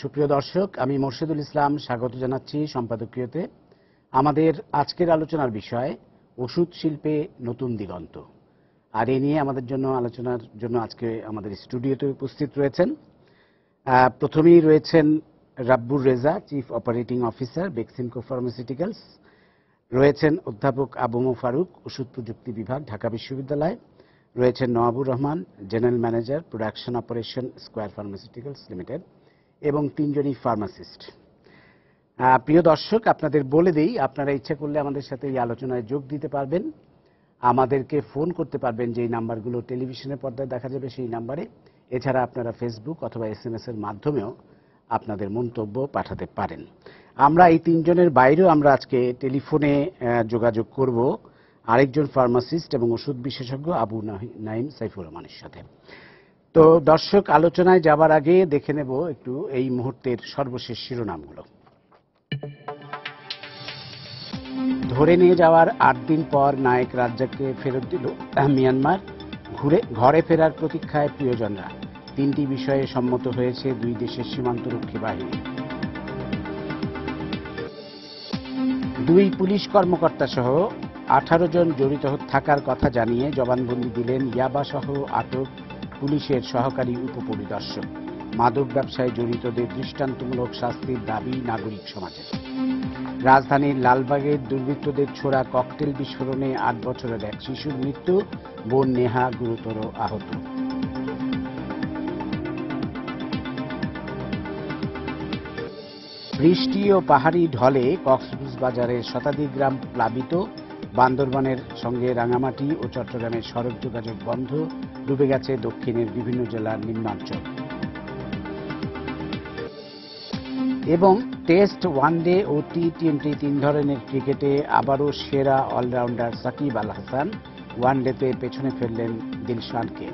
सुप्रिय दर्शक आमी मोर्शेदुल इस्लाम स्वागत जानाच्छि सम्पादकीयते। आमादेर आजकेर आलोचनार विषय ओषुध शिल्पे नतून दिगंत। आर ए निये आमादेर जन्य आलोचनार जन्य आजके आमादेर स्टूडियोते उपस्थित रयेछेन। प्रथमेई रयेछेन Rabbur Reza, chief operating officer, Beximco pharmaceuticals. রয়েছেন অধ্যাপক আবু ফারুক, ওষুধ প্রযুক্তি বিভাগ, ঢাকা বিশ্ববিদ্যালয়। রয়েছেন Nawabur Rahman, general manager, production operation, square pharmaceuticals limited, এবং তিনজনই ফার্মাসিস্ট। প্রিয় দর্শক, আপনাদের বলে দেই, আপনারা ইচ্ছা করলে আমাদের সাথে এই আলোচনায় যোগ দিতে পারবেন। আমাদেরকে ফোন করতে পারবেন যেই নাম্বারগুলো টেলিভিশনের পর্দায় দেখা যাবে সেই নাম্বারে। এছাড়া আপনারা ফেসবুক অথবা SMS এর মাধ্যমেও আপনাদের মন্তব্য পাঠাতে পারেন। আমরা এই তিনজনের বাইরেও আমরা আজকে টেলিফোনে যোগাযোগ করব আরেকজন ফার্মাসিস্ট এবং ওষুধ বিশেষজ্ঞ আবু নাইম সাইফুর রহমানের সাথে। তো দর্শক, আলোচনায় যাবার আগে দেখে নেব একটু এই মুহূর্তের সর্বশেষ শিরোনামগুলো। ধরে নিয়ে যাওয়ার 8 দিন পর নায়েক রাজ্জাককে ফেরত দিল মিয়ানমার। ঘরে ফেরার প্রতীক্ষায় প্রিয়জনরা। 3টি বিষয়ে সম্মত হয়েছে দুই দেশের সীমান্তরক্ষী বাহিনী। 2 পুলিশ কর্মকর্তা সহ 18 জন জড়িত থাকার কথা জানিয়ে জবানবন্দি দিলেন ইয়াবা সহ আটক পুলিশের সহকারী উপপরিদর্শক। মাদক ব্যবসায় জড়িতদের দৃষ্টান্তমূলক শাস্তির দাবি নাগরিক সমাজের। রাজধানীর লালবাগে দুর্বৃত্তদের ছোড়া ককটেল বিস্ফোরণে 8 বছরের এক শিশুর মৃত্যু, বোন নেহা গুরুতর আহত। বৃষ্টি ও পাহাড়ি ঢলে কক্সবাজারের শতাধিক গ্রাম প্লাবিত। বান্দরবানের সঙ্গে রাঙামাটি ও চট্টগ্রামের সড়ক যোগাযোগ বন্ধ। ডুবে গেছে দক্ষিণের বিভিন্ন জেলার নিম্নাঞ্চল। এবং টেস্ট, ওয়ানডে ও T20 তিন ধরনের ক্রিকেটে আবারও সেরা অলরাউন্ডার সাকিব আল হাসান। ওয়ানডেতে পেছনে ফেললেন দিলশানকে।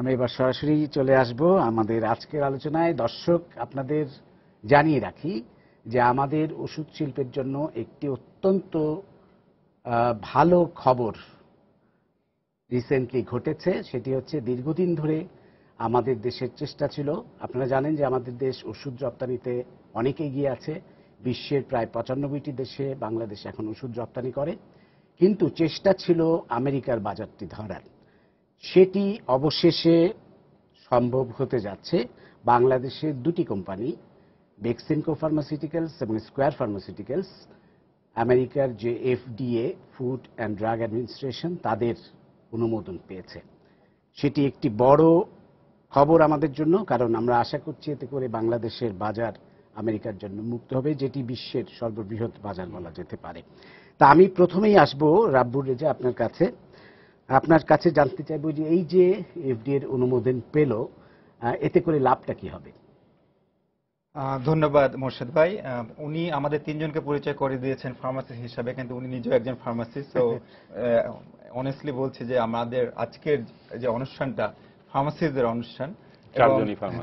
আমি এবার সরাসরি চলে আসব আমাদের আজকের আলোচনায়। দর্শক, আপনাদের জানিয়ে রাখি যে আমাদের ওষুধ শিল্পের জন্য একটি অত্যন্ত ভালো খবর রিসেন্টলি ঘটেছে। সেটি হচ্ছে, দীর্ঘদিন ধরে আমাদের দেশের চেষ্টা ছিল, আপনারা জানেন যে আমাদের দেশ ওষুধ রপ্তানিতে অনেক এগিয়ে আছে। বিশ্বের প্রায় 95টি দেশে বাংলাদেশ এখন ওষুধ রপ্তানি করে, কিন্তু চেষ্টা ছিল আমেরিকার বাজারটি ধরার। সেটি অবশেষে সম্ভব হতে যাচ্ছে। বাংলাদেশের 2টি কোম্পানি, বেক্সিমকো ফার্মাসিউটিক্যালস এবং স্কোয়ার ফার্মাসিউটিক্যালস, আমেরিকার যে FDA, food and drug administration, তাদের অনুমোদন পেয়েছে। সেটি একটি বড় খবর আমাদের জন্য, কারণ আমরা আশা করছি এতে করে বাংলাদেশের বাজার আমেরিকার জন্য মুক্ত হবে, যেটি বিশ্বের সর্ববৃহৎ বাজার বলা যেতে পারে। তা আমি প্রথমেই আসব রাব্বুর রেজা আপনার কাছে। জানতে চাইব যে এই যে FDA এর অনুমোদন পেল, এতে করে লাভটা কি হবে? ধন্যবাদ মোর্শেদ ভাই। উনি আমাদের তিনজনকে পরিচয় করে দিয়েছেন ফার্মাসিস্ট হিসাবে, কিন্তু উনি নিজেও একজন ফার্মাসিস্ট। তো অনেস্টলি বলছি যে আমাদের আজকের যে অনুষ্ঠানটা ফার্মাসিস্টদের অনুষ্ঠান,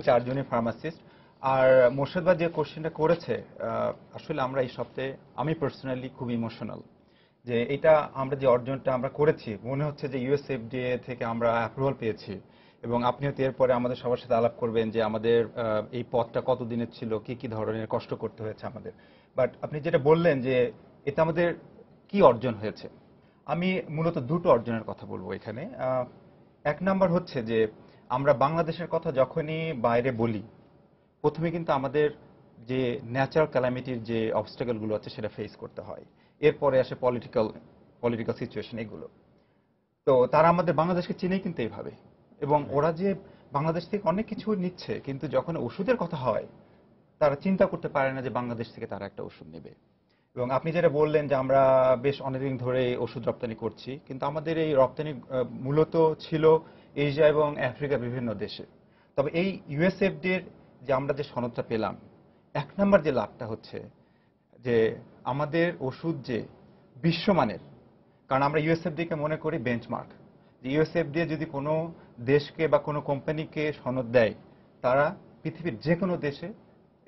চারজনই ফার্মাসিস্ট। আর মোর্শেদ ভাই যে কোশ্চেনটা করেছে, আসলে আমরা এই সপ্তাহে আমি পার্সোনালি খুব ইমোশনাল যে এটা আমরা যে অর্জনটা আমরা করেছি, মনে হচ্ছে যে USFDA থেকে আমরা অ্যাপ্রুভাল পেয়েছি। এবং আপনিও তো এরপরে আমাদের সবার সাথে আলাপ করবেন যে আমাদের এই পথটা কতদিনের ছিল, কি কি ধরনের কষ্ট করতে হয়েছে আমাদের। বাট আপনি যেটা বললেন যে এটা আমাদের কি অর্জন হয়েছে, আমি মূলত দুটো অর্জনের কথা বলবো এখানে। এক নাম্বার হচ্ছে যে আমরা বাংলাদেশের কথা যখনই বাইরে বলি, প্রথমে কিন্তু আমাদের যে ন্যাচারাল ক্যালামিটির যে অবস্টাকেলগুলো আছে সেটা ফেস করতে হয়, এরপরে আসে পলিটিক্যাল সিচুয়েশন, এগুলো। তো তারা আমাদের বাংলাদেশকে চিনেই কিন্তু এইভাবে, এবং ওরা যে বাংলাদেশ থেকে অনেক কিছু নিচ্ছে, কিন্তু যখন ওষুধের কথা হয় তারা চিন্তা করতে পারে না যে বাংলাদেশ থেকে তারা একটা ওষুধ নেবে। এবং আপনি যেটা বললেন যে আমরা বেশ অনেকদিন ধরে ওষুধ রপ্তানি করছি, কিন্তু আমাদের এই রপ্তানি মূলত ছিল এশিয়া এবং আফ্রিকার বিভিন্ন দেশে। তবে এই USFDA-র যে আমরা যে সনদটা পেলাম, এক নম্বর যে লাভটা হচ্ছে যে আমাদের ওষুধ যে বিশ্বমানের, কারণ আমরা USFDA-কে মনে করি বেঞ্চমার্ক। যে USFDA যদি কোনো দেশকে বা কোনো কোম্পানিকে সনদ দেয়, তারা পৃথিবীর যে কোনো দেশে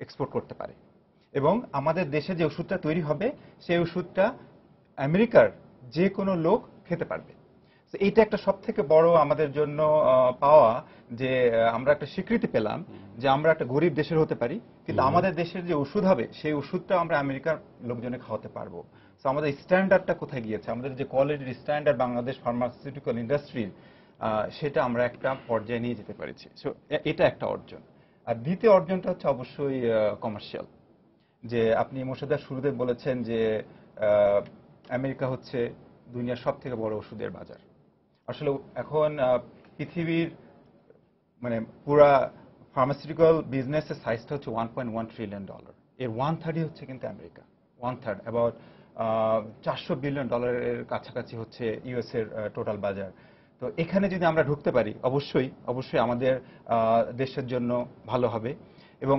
এক্সপোর্ট করতে পারে। এবং আমাদের দেশে যে ওষুধটা তৈরি হবে সেই ওষুধটা আমেরিকার যে কোনো লোক খেতে পারবে। এটা একটা সবথেকে বড় আমাদের জন্য পাওয়া যে আমরা একটা স্বীকৃতি পেলাম যে আমরা একটা গরীব দেশের হতে পারি কিন্তু আমাদের দেশের যে ওষুধ হবে সেই ওষুধটা আমরা আমেরিকার লোকজনে খাওয়াতে পারবো। সো আমাদের স্ট্যান্ডার্ডটা কোথায় গিয়েছে, আমাদের যে কোয়ালিটির স্ট্যান্ডার্ড বাংলাদেশ ফার্মাসিউটিক্যাল ইন্ডাস্ট্রির সেটা আমরা একটা পর্যায়ে নিয়ে যেতে পেরেছি। সো এটা একটা অর্জন। আর দ্বিতীয় অর্জনটা হচ্ছে অবশ্যই কমার্শিয়াল, যে আপনি মোর্শেদার শুরুতে বলেছেন যে আমেরিকা হচ্ছে দুনিয়ার সব থেকে বড় ওষুধের বাজার। আসলে এখন পৃথিবীর মানে পুরা ফার্মাসিউটিক্যাল বিজনেসের সাইজটা হচ্ছে $1.1 ট্রিলিয়ন, এর 1/3 হচ্ছে কিন্তু আমেরিকা, 1/3 অ্যাবাউট $400 বিলিয়ন কাছাকাছি হচ্ছে ইউএসের টোটাল বাজার। তো এখানে যদি আমরা ঢুকতে পারি অবশ্যই আমাদের দেশের জন্য ভালো হবে। এবং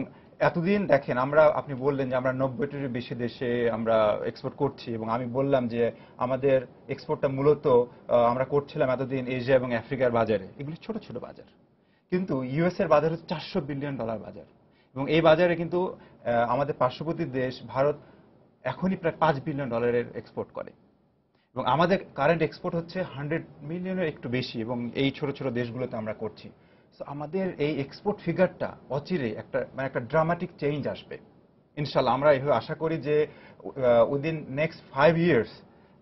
এতদিন দেখেন আমরা, আপনি বললেন যে আমরা 90টির বেশি দেশে আমরা এক্সপোর্ট করছি, এবং আমি বললাম যে আমাদের এক্সপোর্টটা মূলত আমরা করছিলাম এতদিন এশিয়া এবং আফ্রিকার বাজারে, এগুলি ছোট ছোট বাজার, কিন্তু ইউএসের বাজার হচ্ছে $400 বিলিয়ন বাজার। এবং এই বাজারে কিন্তু আমাদের পার্শ্ববর্তী দেশ ভারত এখনই প্রায় $5 বিলিয়ন এক্সপোর্ট করে, এবং আমাদের কারেন্ট এক্সপোর্ট হচ্ছে $100 মিলিয়নের একটু বেশি, এবং এই ছোট ছোট দেশগুলোতে আমরা করছি। সো আমাদের এই এক্সপোর্ট ফিগারটা অচিরে একটা মানে একটা ড্রামাটিক চেঞ্জ আসবে ইনশাল্লাহ। আমরা এইভাবে আশা করি যে উইদিন নেক্সট 5 years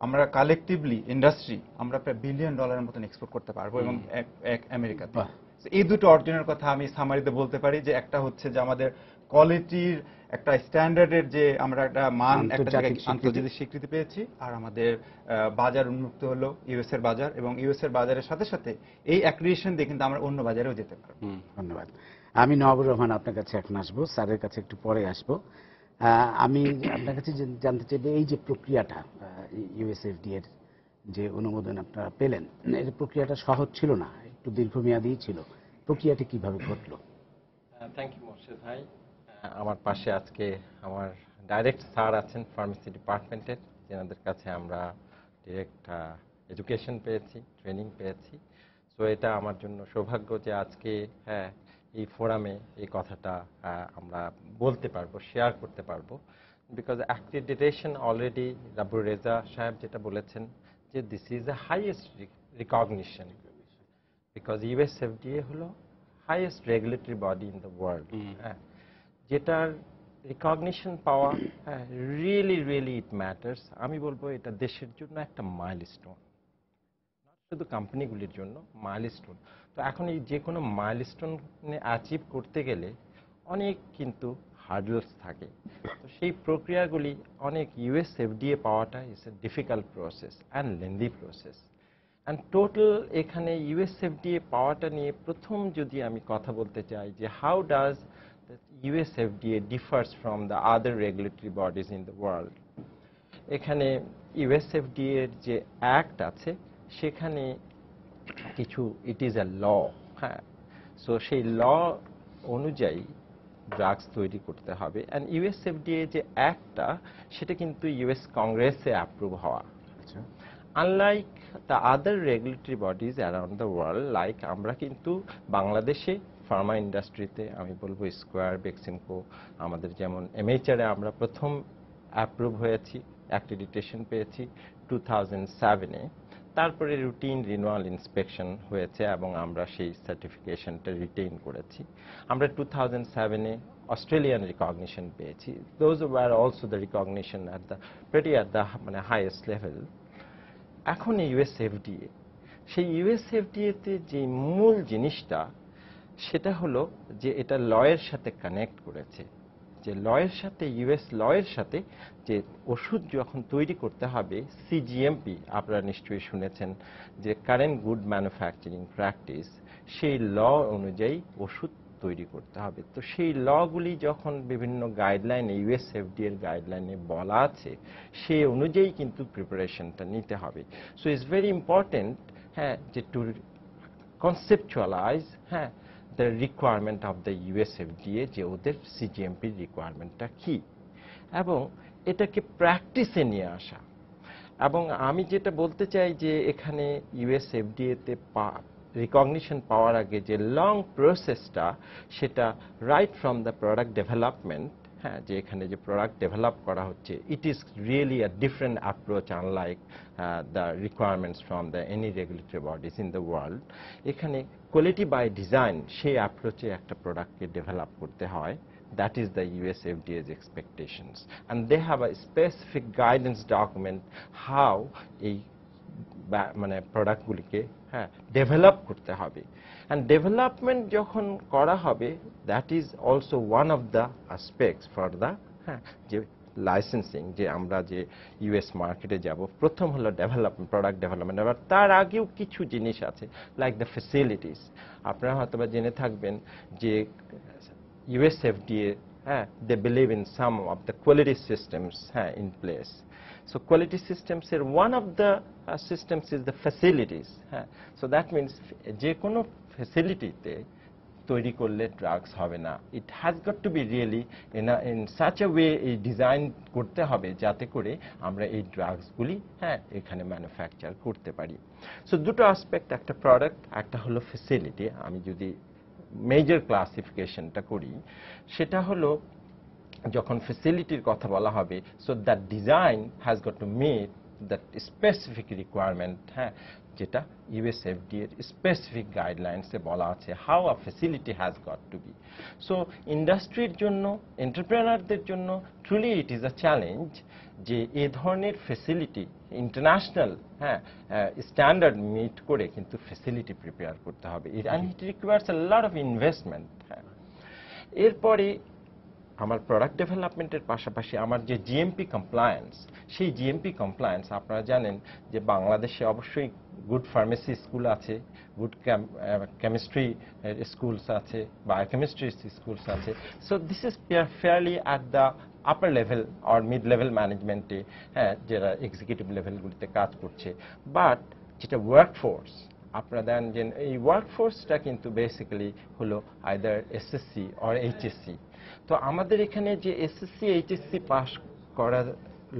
আমরা কালেকটিভলি ইন্ডাস্ট্রি আমরা প্রায় $1 বিলিয়নের মতন এক্সপোর্ট করতে পারবো এবং আমেরিকাতে। এই দুটো অর্জনের কথা আমি সামারিতে বলতে পারি, যে একটা হচ্ছে যে আমাদের কোয়ালিটির একটা স্ট্যান্ডার্ডের যে আমরা একটা মান একটা জায়গায় আন্তর্জাতিক স্বীকৃতি পেয়েছি, আর আমাদের বাজার উন্মুক্ত হলো ইউএসের বাজার, এবং ইউএসের বাজারের সাথে সাথে এই অ্যাক্রিয়েশন দিয়ে কিন্তু আমরা অন্য বাজারেও যেতে পারবো। ধন্যবাদ। আমি নওয়াবুর রহমান আপনার কাছে এখন আসবো, স্যারের কাছে একটু পরে আসবো। আমি আপনার কাছে জানতে চাইবো এই যে প্রক্রিয়াটা ইউএসএফডিএর যে অনুমোদন আপনারা পেলেন, এই প্রক্রিয়াটা সহজ ছিল না, একটু দীর্ঘমেয়াদীই ছিল, প্রক্রিয়াটা কিভাবে ঘটলো? থ্যাংক ইউ মোর্শেদ ভাই। আমার পাশে আজকে আমার ডাইরেক্ট স্যার আছেন ফার্মেসি ডিপার্টমেন্টের, যেনাদের কাছে আমরা ডিরেক্ট এডুকেশন পেয়েছি, ট্রেনিং পেয়েছি। সো এটা আমার জন্য সৌভাগ্য যে আজকে হ্যাঁ এই ফোরামে এই কথাটা আমরা বলতে পারবো, শেয়ার করতে পারবো। Because accreditation already Rabbur Reza সাহেব যেটা বলেছেন যে this is the highest recognition, because USFDA হলো highest regulatory body in the world. হ্যাঁ, যেটার রিকগনিশন পাওয়া রিয়েলি রিয়েলি ইট ম্যাটার্স। আমি বলবো এটা দেশের জন্য একটা মাইলস্টোন, শুধু কোম্পানিগুলির জন্য মাইলস্টোন। তো এখন এই যে কোনো মাইলস্টোন অ্যাচিভ করতে গেলে অনেক কিন্তু হার্ডলস থাকে, তো সেই প্রক্রিয়াগুলি অনেক ইউএসএফডিএ পাওয়াটা is a difficult process and lengthy process. And total এখানে ইউএসএফডিএ পাওয়াটা নিয়ে প্রথম যদি আমি কথা বলতে চাই যে how does that USFDA differs from the other regulatory bodies in the world. এখানে USFDA এর যে অ্যাক্ট আছে সেখানে কিছু ইট ইজ আ ল, হ্যাঁ, সো সেই ল অনুযায়ী ড্রাগস তৈরি করতে হবে। অ্যান্ড USFDA যে অ্যাক্টটা সেটা কিন্তু US কংগ্রেসে অ্যাপ্রুভ হওয়া, unlike the other regulatory bodies around the world. Like আমরা কিন্তু বাংলাদেশে ফার্মা ইন্ডাস্ট্রিতে আমি বলবো স্কোয়ার, বেক্সিমকো, আমাদের যেমন এমএইচআরে আমরা প্রথম অ্যাপ্রুভ হয়েছি, অ্যাক্রিডিটেশন পেয়েছি 2007-এ, তারপরে রুটিন রিনুয়াল ইন্সপেকশন হয়েছে এবং আমরা সেই সার্টিফিকেশনটা রিটেইন করেছি। আমরা 2007-এ অস্ট্রেলিয়ান রিকগনিশন পেয়েছি, those were also the recognition at the pretty at the মানে হাইয়েস্ট লেভেল। এখন ইউএসএফডিএ, সেই ইউএসএফডিএতে যে মূল জিনিসটা সেটা হলো যে এটা লয়ের সাথে কানেক্ট করেছে, যে লয়ের সাথে ইউএস লয়ের সাথে যে ওষুধ যখন তৈরি করতে হবে সিজিএমপি, আপনারা নিশ্চয়ই শুনেছেন যে কারেন্ট গুড ম্যানুফ্যাকচারিং প্র্যাকটিস, সেই ল অনুযায়ী ওষুধ তৈরি করতে হবে। তো সেই লগুলি যখন বিভিন্ন গাইডলাইনে ইউএসএফডিএর গাইডলাইনে বলা আছে সেই অনুযায়ী কিন্তু প্রিপারেশনটা নিতে হবে। সো ইটস ভেরি ইম্পর্টেন্ট, হ্যাঁ, যে টু কনসেপচুয়ালাইজ হ্যাঁ the requirement of the USFDA, যে ওদের CGMP রিকোয়ারমেন্টটা কি এবং এটাকে প্র্যাকটিসে নিয়ে আসা। এবং আমি যেটা বলতে চাই যে এখানে ইউএসএফডিএতে রিকগনিশন পাওয়ার আগে যে লং প্রসেসটা সেটা right from the product development হ্যাঁ যে এখানে যে প্রোডাক্ট ডেভেলপ করা হচ্ছে it is really a different approach unlike the requirements from the any regulatory bodies in the world. এখানে কোয়ালিটি বাই ডিজাইন সেই অ্যাপ্রোচে একটা প্রোডাক্টকে ডেভেলপ করতে হয়। That is the USFDA's expectations, and they have a specific guidance document how a product gulike develop korte hobe, and development jokhon kora hobe that is also one of the aspects for the licensing যে আমরা যে US মার্কেটে যাব প্রথম হলো development product development. এবার তার আগেও কিছু জিনিস আছে লাইক দ্য ফেসিলিটিস। আপনারা হয়তো বা জেনে থাকবেন যে USFDA, they believe in some of the quality systems in place. So quality systems here, one of the systems is the facilities. So that means je kono facility te toiri korle drugs hobe na. It has got to be really in such a way a design korte hobe jate kore amra ei drugs guli ekhane manufacture korte pari. So duto aspect, ekta product ekta holo facility. Ami jodi major ক্লাসিফিকেশনটা করি সেটা হলো যখন ফেসিলিটির কথা বলা হবে so that design has got to meet that specific requirement. হ্যাঁ যেটা USFDA এর স্পেসিফিক গাইডলাইন্সে বলা আছে how a facility has got to be. So ইন্ডাস্ট্রির জন্য এন্টারপ্রেনারদের জন্য truly it is a challenge যে এ ধরনের ফেসিলিটি ইন্টারন্যাশনাল স্ট্যান্ডার্ড মিট করে কিন্তু ফেসিলিটি প্রিপেয়ার করতে হবে। And it requires a lot of investment. এরপরে আমার প্রোডাক্ট ডেভেলপমেন্টের পাশাপাশি আমার যে জিএমপি কমপ্লায়েন্স সেই জিএমপি কমপ্লায়েন্স আপনারা জানেন যে বাংলাদেশে অবশ্যই গুড ফার্মেসি স্কুল আছে, গুড কেমিস্ট্রি স্কুলস আছে, বায়োকেমিস্ট্রি স্কুলস আছে। So this is fairly at the upper level or mid level ম্যানেজমেন্টে যারা এক্সিকিউটিভ লেভেলগুলিতে কাজ করছে। বাট যেটা ওয়ার্ক ফোর্স আপনারা জানেন যে এই ওয়ার্ক ফোর্সটা কিন্তু বেসিক্যালি হলো আইদার এসএসসি অর এইচএসসি। তো আমাদের এখানে যে এসএসসি এইচএসসি পাস করার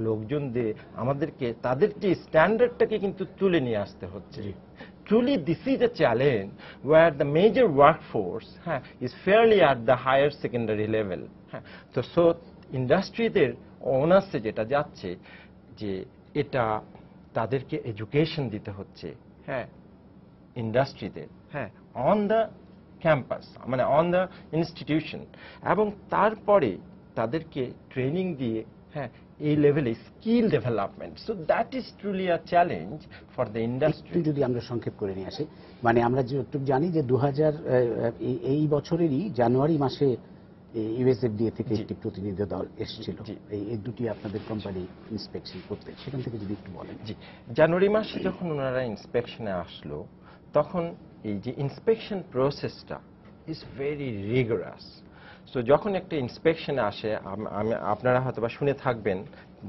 লোকজন দিয়ে আমাদেরকে তাদের যে স্ট্যান্ডার্ডটাকে কিন্তু তুলে নিয়ে আসতে হচ্ছে। Truly this is a challenge where the major workforce is fairly at the higher secondary level. তো সো ইন্ডাস্ট্রিদের অনার্সে যেটা যাচ্ছে যে এটা তাদেরকে এডুকেশন দিতে হচ্ছে ইন্ডাস্ট্রিদের অন দ্য ক্যাম্পাস মানে অন দ্য ইনস্টিটিউশন, এবং তারপরে তাদেরকে ট্রেনিং দিয়ে এই লেভেলে skill development. So that is truly a challenge for the industry. যদি আমরা সংক্ষেপ করে নিয়ে আসি মানে আমরা যেটুকু জানি যে 2000 এই বছরেরই জানুয়ারি মাসে USFDA থেকে একটি প্রতিনিধি দল এসেছিল এই দুটি আপনাদের কোম্পানি ইন্সপেকশন করতে, সেখান থেকে যদি একটু বলেন। জি, জানুয়ারি মাসে যখন ওনারা ইন্সপেকশনে আসলো তখন এই যে ইন্সপেকশন প্রসেসটা ইজ ভেরি রিগরাস। সো যখন একটা ইন্সপেকশন আসে আপনারা হয়তোবা শুনে থাকবেন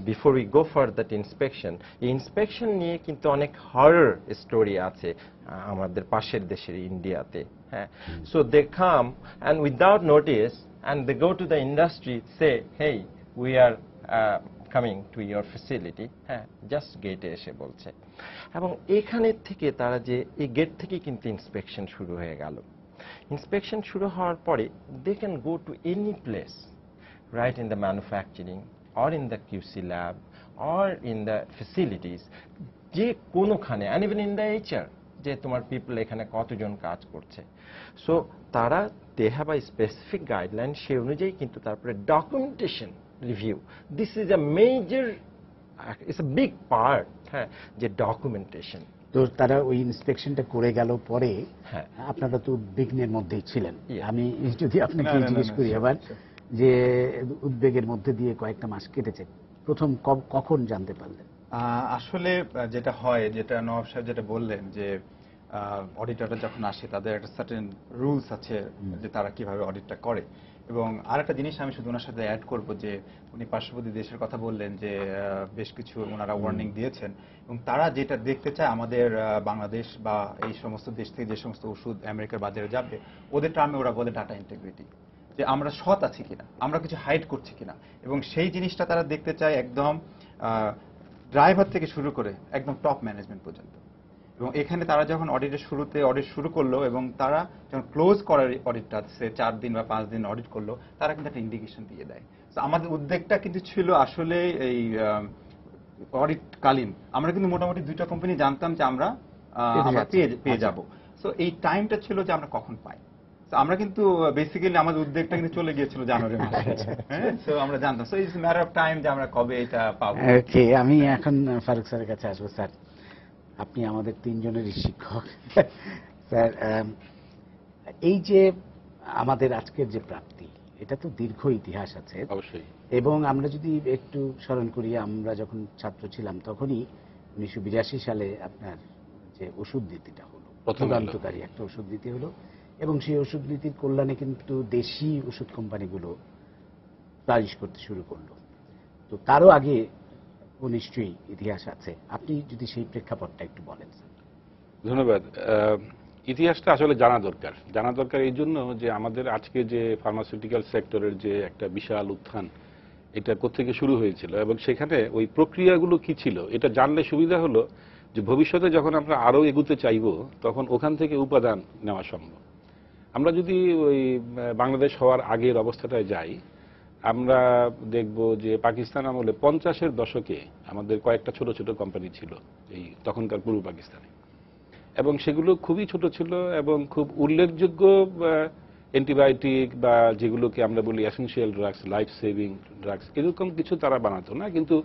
before we go for that inspection, এই ইন্সপেকশন নিয়ে কিন্তু অনেক হরর স্টোরি আছে আমাদের পাশের দেশের ইন্ডিয়াতে। So they come and without notice and they go to the industry, say, hey, we are coming to your facility, just gate eshe bolche, ebong ekhane theke tara je ei gate theke kintu inspection shuru hoye gelo. Inspection shuru howar pore they can go to any place right in the manufacturing or in the QC lab or in the facilities je kono khane and even in the HR যে তোমার people এখানে কতজন কাজ করছে। So তারা they have a specific guideline সেই অনুযায়ী কিন্তু তারপরে documentation review this is a major it's a big part. যে ডকুমেন্টেশন তো তারা ওই ইন্সপেকশনটা করে গেল পরে আপনারা তো উদ্বিগ্নের মধ্যেই ছিলেন। আমি যদি আপনাকে জিজ্ঞেস করি আবার যে উদ্বেগের মধ্যে দিয়ে কয়েকটা মাস কেটেছে, প্রথম কখন জানতে পারলেন? আসলে যেটা হয় যেটা নওয়াব সাহেব যেটা বললেন যে অডিটররা যখন আসে তাদের একটা সার্টেন রুলস আছে যে তারা কিভাবে অডিটটা করে, এবং আরেকটা জিনিস আমি শুধু ওনার সাথে অ্যাড করব যে উনি পার্শ্ববর্তী দেশের কথা বললেন যে বেশ কিছু ওনারা ওয়ার্নিং দিয়েছেন এবং তারা যেটা দেখতে চায় আমাদের বাংলাদেশ বা এই সমস্ত দেশ থেকে যে সমস্ত ওষুধ আমেরিকার বাজারে যাবে ওদের টার্মে ওরা বলে ডাটা ইন্টিগ্রিটি, যে আমরা সৎ আছি কিনা, আমরা কিছু হাইড করছি কিনা, এবং সেই জিনিসটা তারা দেখতে চায় একদম ড্রাইভার থেকে শুরু করে একদম টপ ম্যানেজমেন্ট পর্যন্ত। এবং এখানে তারা যখন অডিটের শুরুতে অডিট শুরু করলো এবং তারা যখন ক্লোজ করার অডিটটা সে 4 দিন বা 5 দিন অডিট করলো তারা কিন্তু একটা ইন্ডিকেশন দিয়ে দেয় আমাদের উদ্যোগটা কিন্তু ছিল আসলে এই অডিট কালীন আমরা কিন্তু মোটামুটি দুইটা কোম্পানি জানতাম যে আমরা পেয়ে যাব। সো এই টাইমটা ছিল যে আমরা কখন পাই, আমরা কিন্তু বেসিক্যালি আমাদের উদ্যোগটা কিন্তু চলে গিয়েছিল জানুয়ারি মাসে। হ্যাঁ, সো আমরা জানতাম, so it's matter of time যে আমরা কবে এটা পাবো। ওকে, আমি এখন ফারুক স্যারের কাছে আসবো। স্যার, আপনি আমাদের তিনজনের শিক্ষক। স্যার, এই যে আমাদের আজকের যে প্রাপ্তি, এটা তো দীর্ঘ ইতিহাস আছে অবশ্যই, এবং আমরা যদি একটু স্মরণ করি, আমরা যখন ছাত্র ছিলাম তখনই 1982 সালে আপনার যে ওষুধ নীতিটা হলো, প্রথমান্তকারী একটা ওষুধ নীতি হলো, এবং সেই ওষুধ নীতির কল্যাণে কিন্তু দেশি ওষুধ কোম্পানিগুলো তারিশ করতে শুরু করলো। তো তারও আগে ও নিশ্চয়ই ইতিহাস আছে, আপনি যদি সেই প্রেক্ষাপটটা একটু বলেন। ধন্যবাদ। ইতিহাসটা আসলে জানা দরকার এই জন্য যে আমাদের আজকে যে ফার্মাসিউটিক্যাল সেক্টরের যে একটা বিশাল উত্থান, এটা কোত্থেকে শুরু হয়েছিল এবং সেখানে ওই প্রক্রিয়াগুলো কি ছিল, এটা জানলে সুবিধা হলো যে ভবিষ্যতে যখন আমরা আরও এগুতে চাইব তখন ওখান থেকে উপাদান নেওয়া সম্ভব। আমরা যদি ওই বাংলাদেশ হওয়ার আগের অবস্থাটায় যাই, আমরা দেখব যে পাকিস্তান আমলে 50-এর দশকে আমাদের কয়েকটা ছোট ছোট কোম্পানি ছিল এই তখনকার পূর্ব পাকিস্তানে, এবং সেগুলো খুবই ছোট ছিল এবং খুব উল্লেখযোগ্য অ্যান্টিবায়োটিক বা যেগুলোকে আমরা বলি essential drugs, life saving drugs, এরকম কিছু তারা বানাতো না, কিন্তু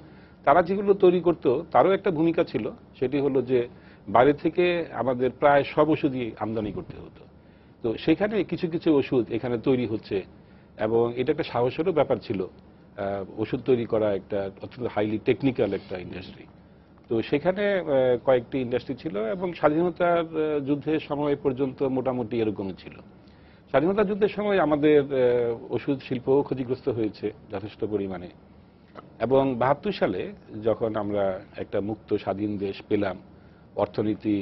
তারা যেগুলো তৈরি করতো তারও একটা ভূমিকা ছিল। সেটি হলো যে বাইরে থেকে আমাদের প্রায় সব ওষুধই আমদানি করতে হতো, তো সেখানে কিছু কিছু ওষুধ এখানে তৈরি হচ্ছে এবং এটা একটা সাহসেরও ব্যাপার ছিল। ওষুধ তৈরি করা একটা অত্যন্ত হাইলি টেকনিক্যাল একটা ইন্ডাস্ট্রি, তো সেখানে কয়েকটি ইন্ডাস্ট্রি ছিল এবং স্বাধীনতার যুদ্ধের সময় পর্যন্ত মোটামুটি এরকমই ছিল। স্বাধীনতা যুদ্ধের সময় আমাদের ওষুধ শিল্পও ক্ষতিগ্রস্ত হয়েছে যথেষ্ট পরিমাণে, এবং 72 সালে যখন আমরা একটা মুক্ত স্বাধীন দেশ পেলাম, অর্থনীতি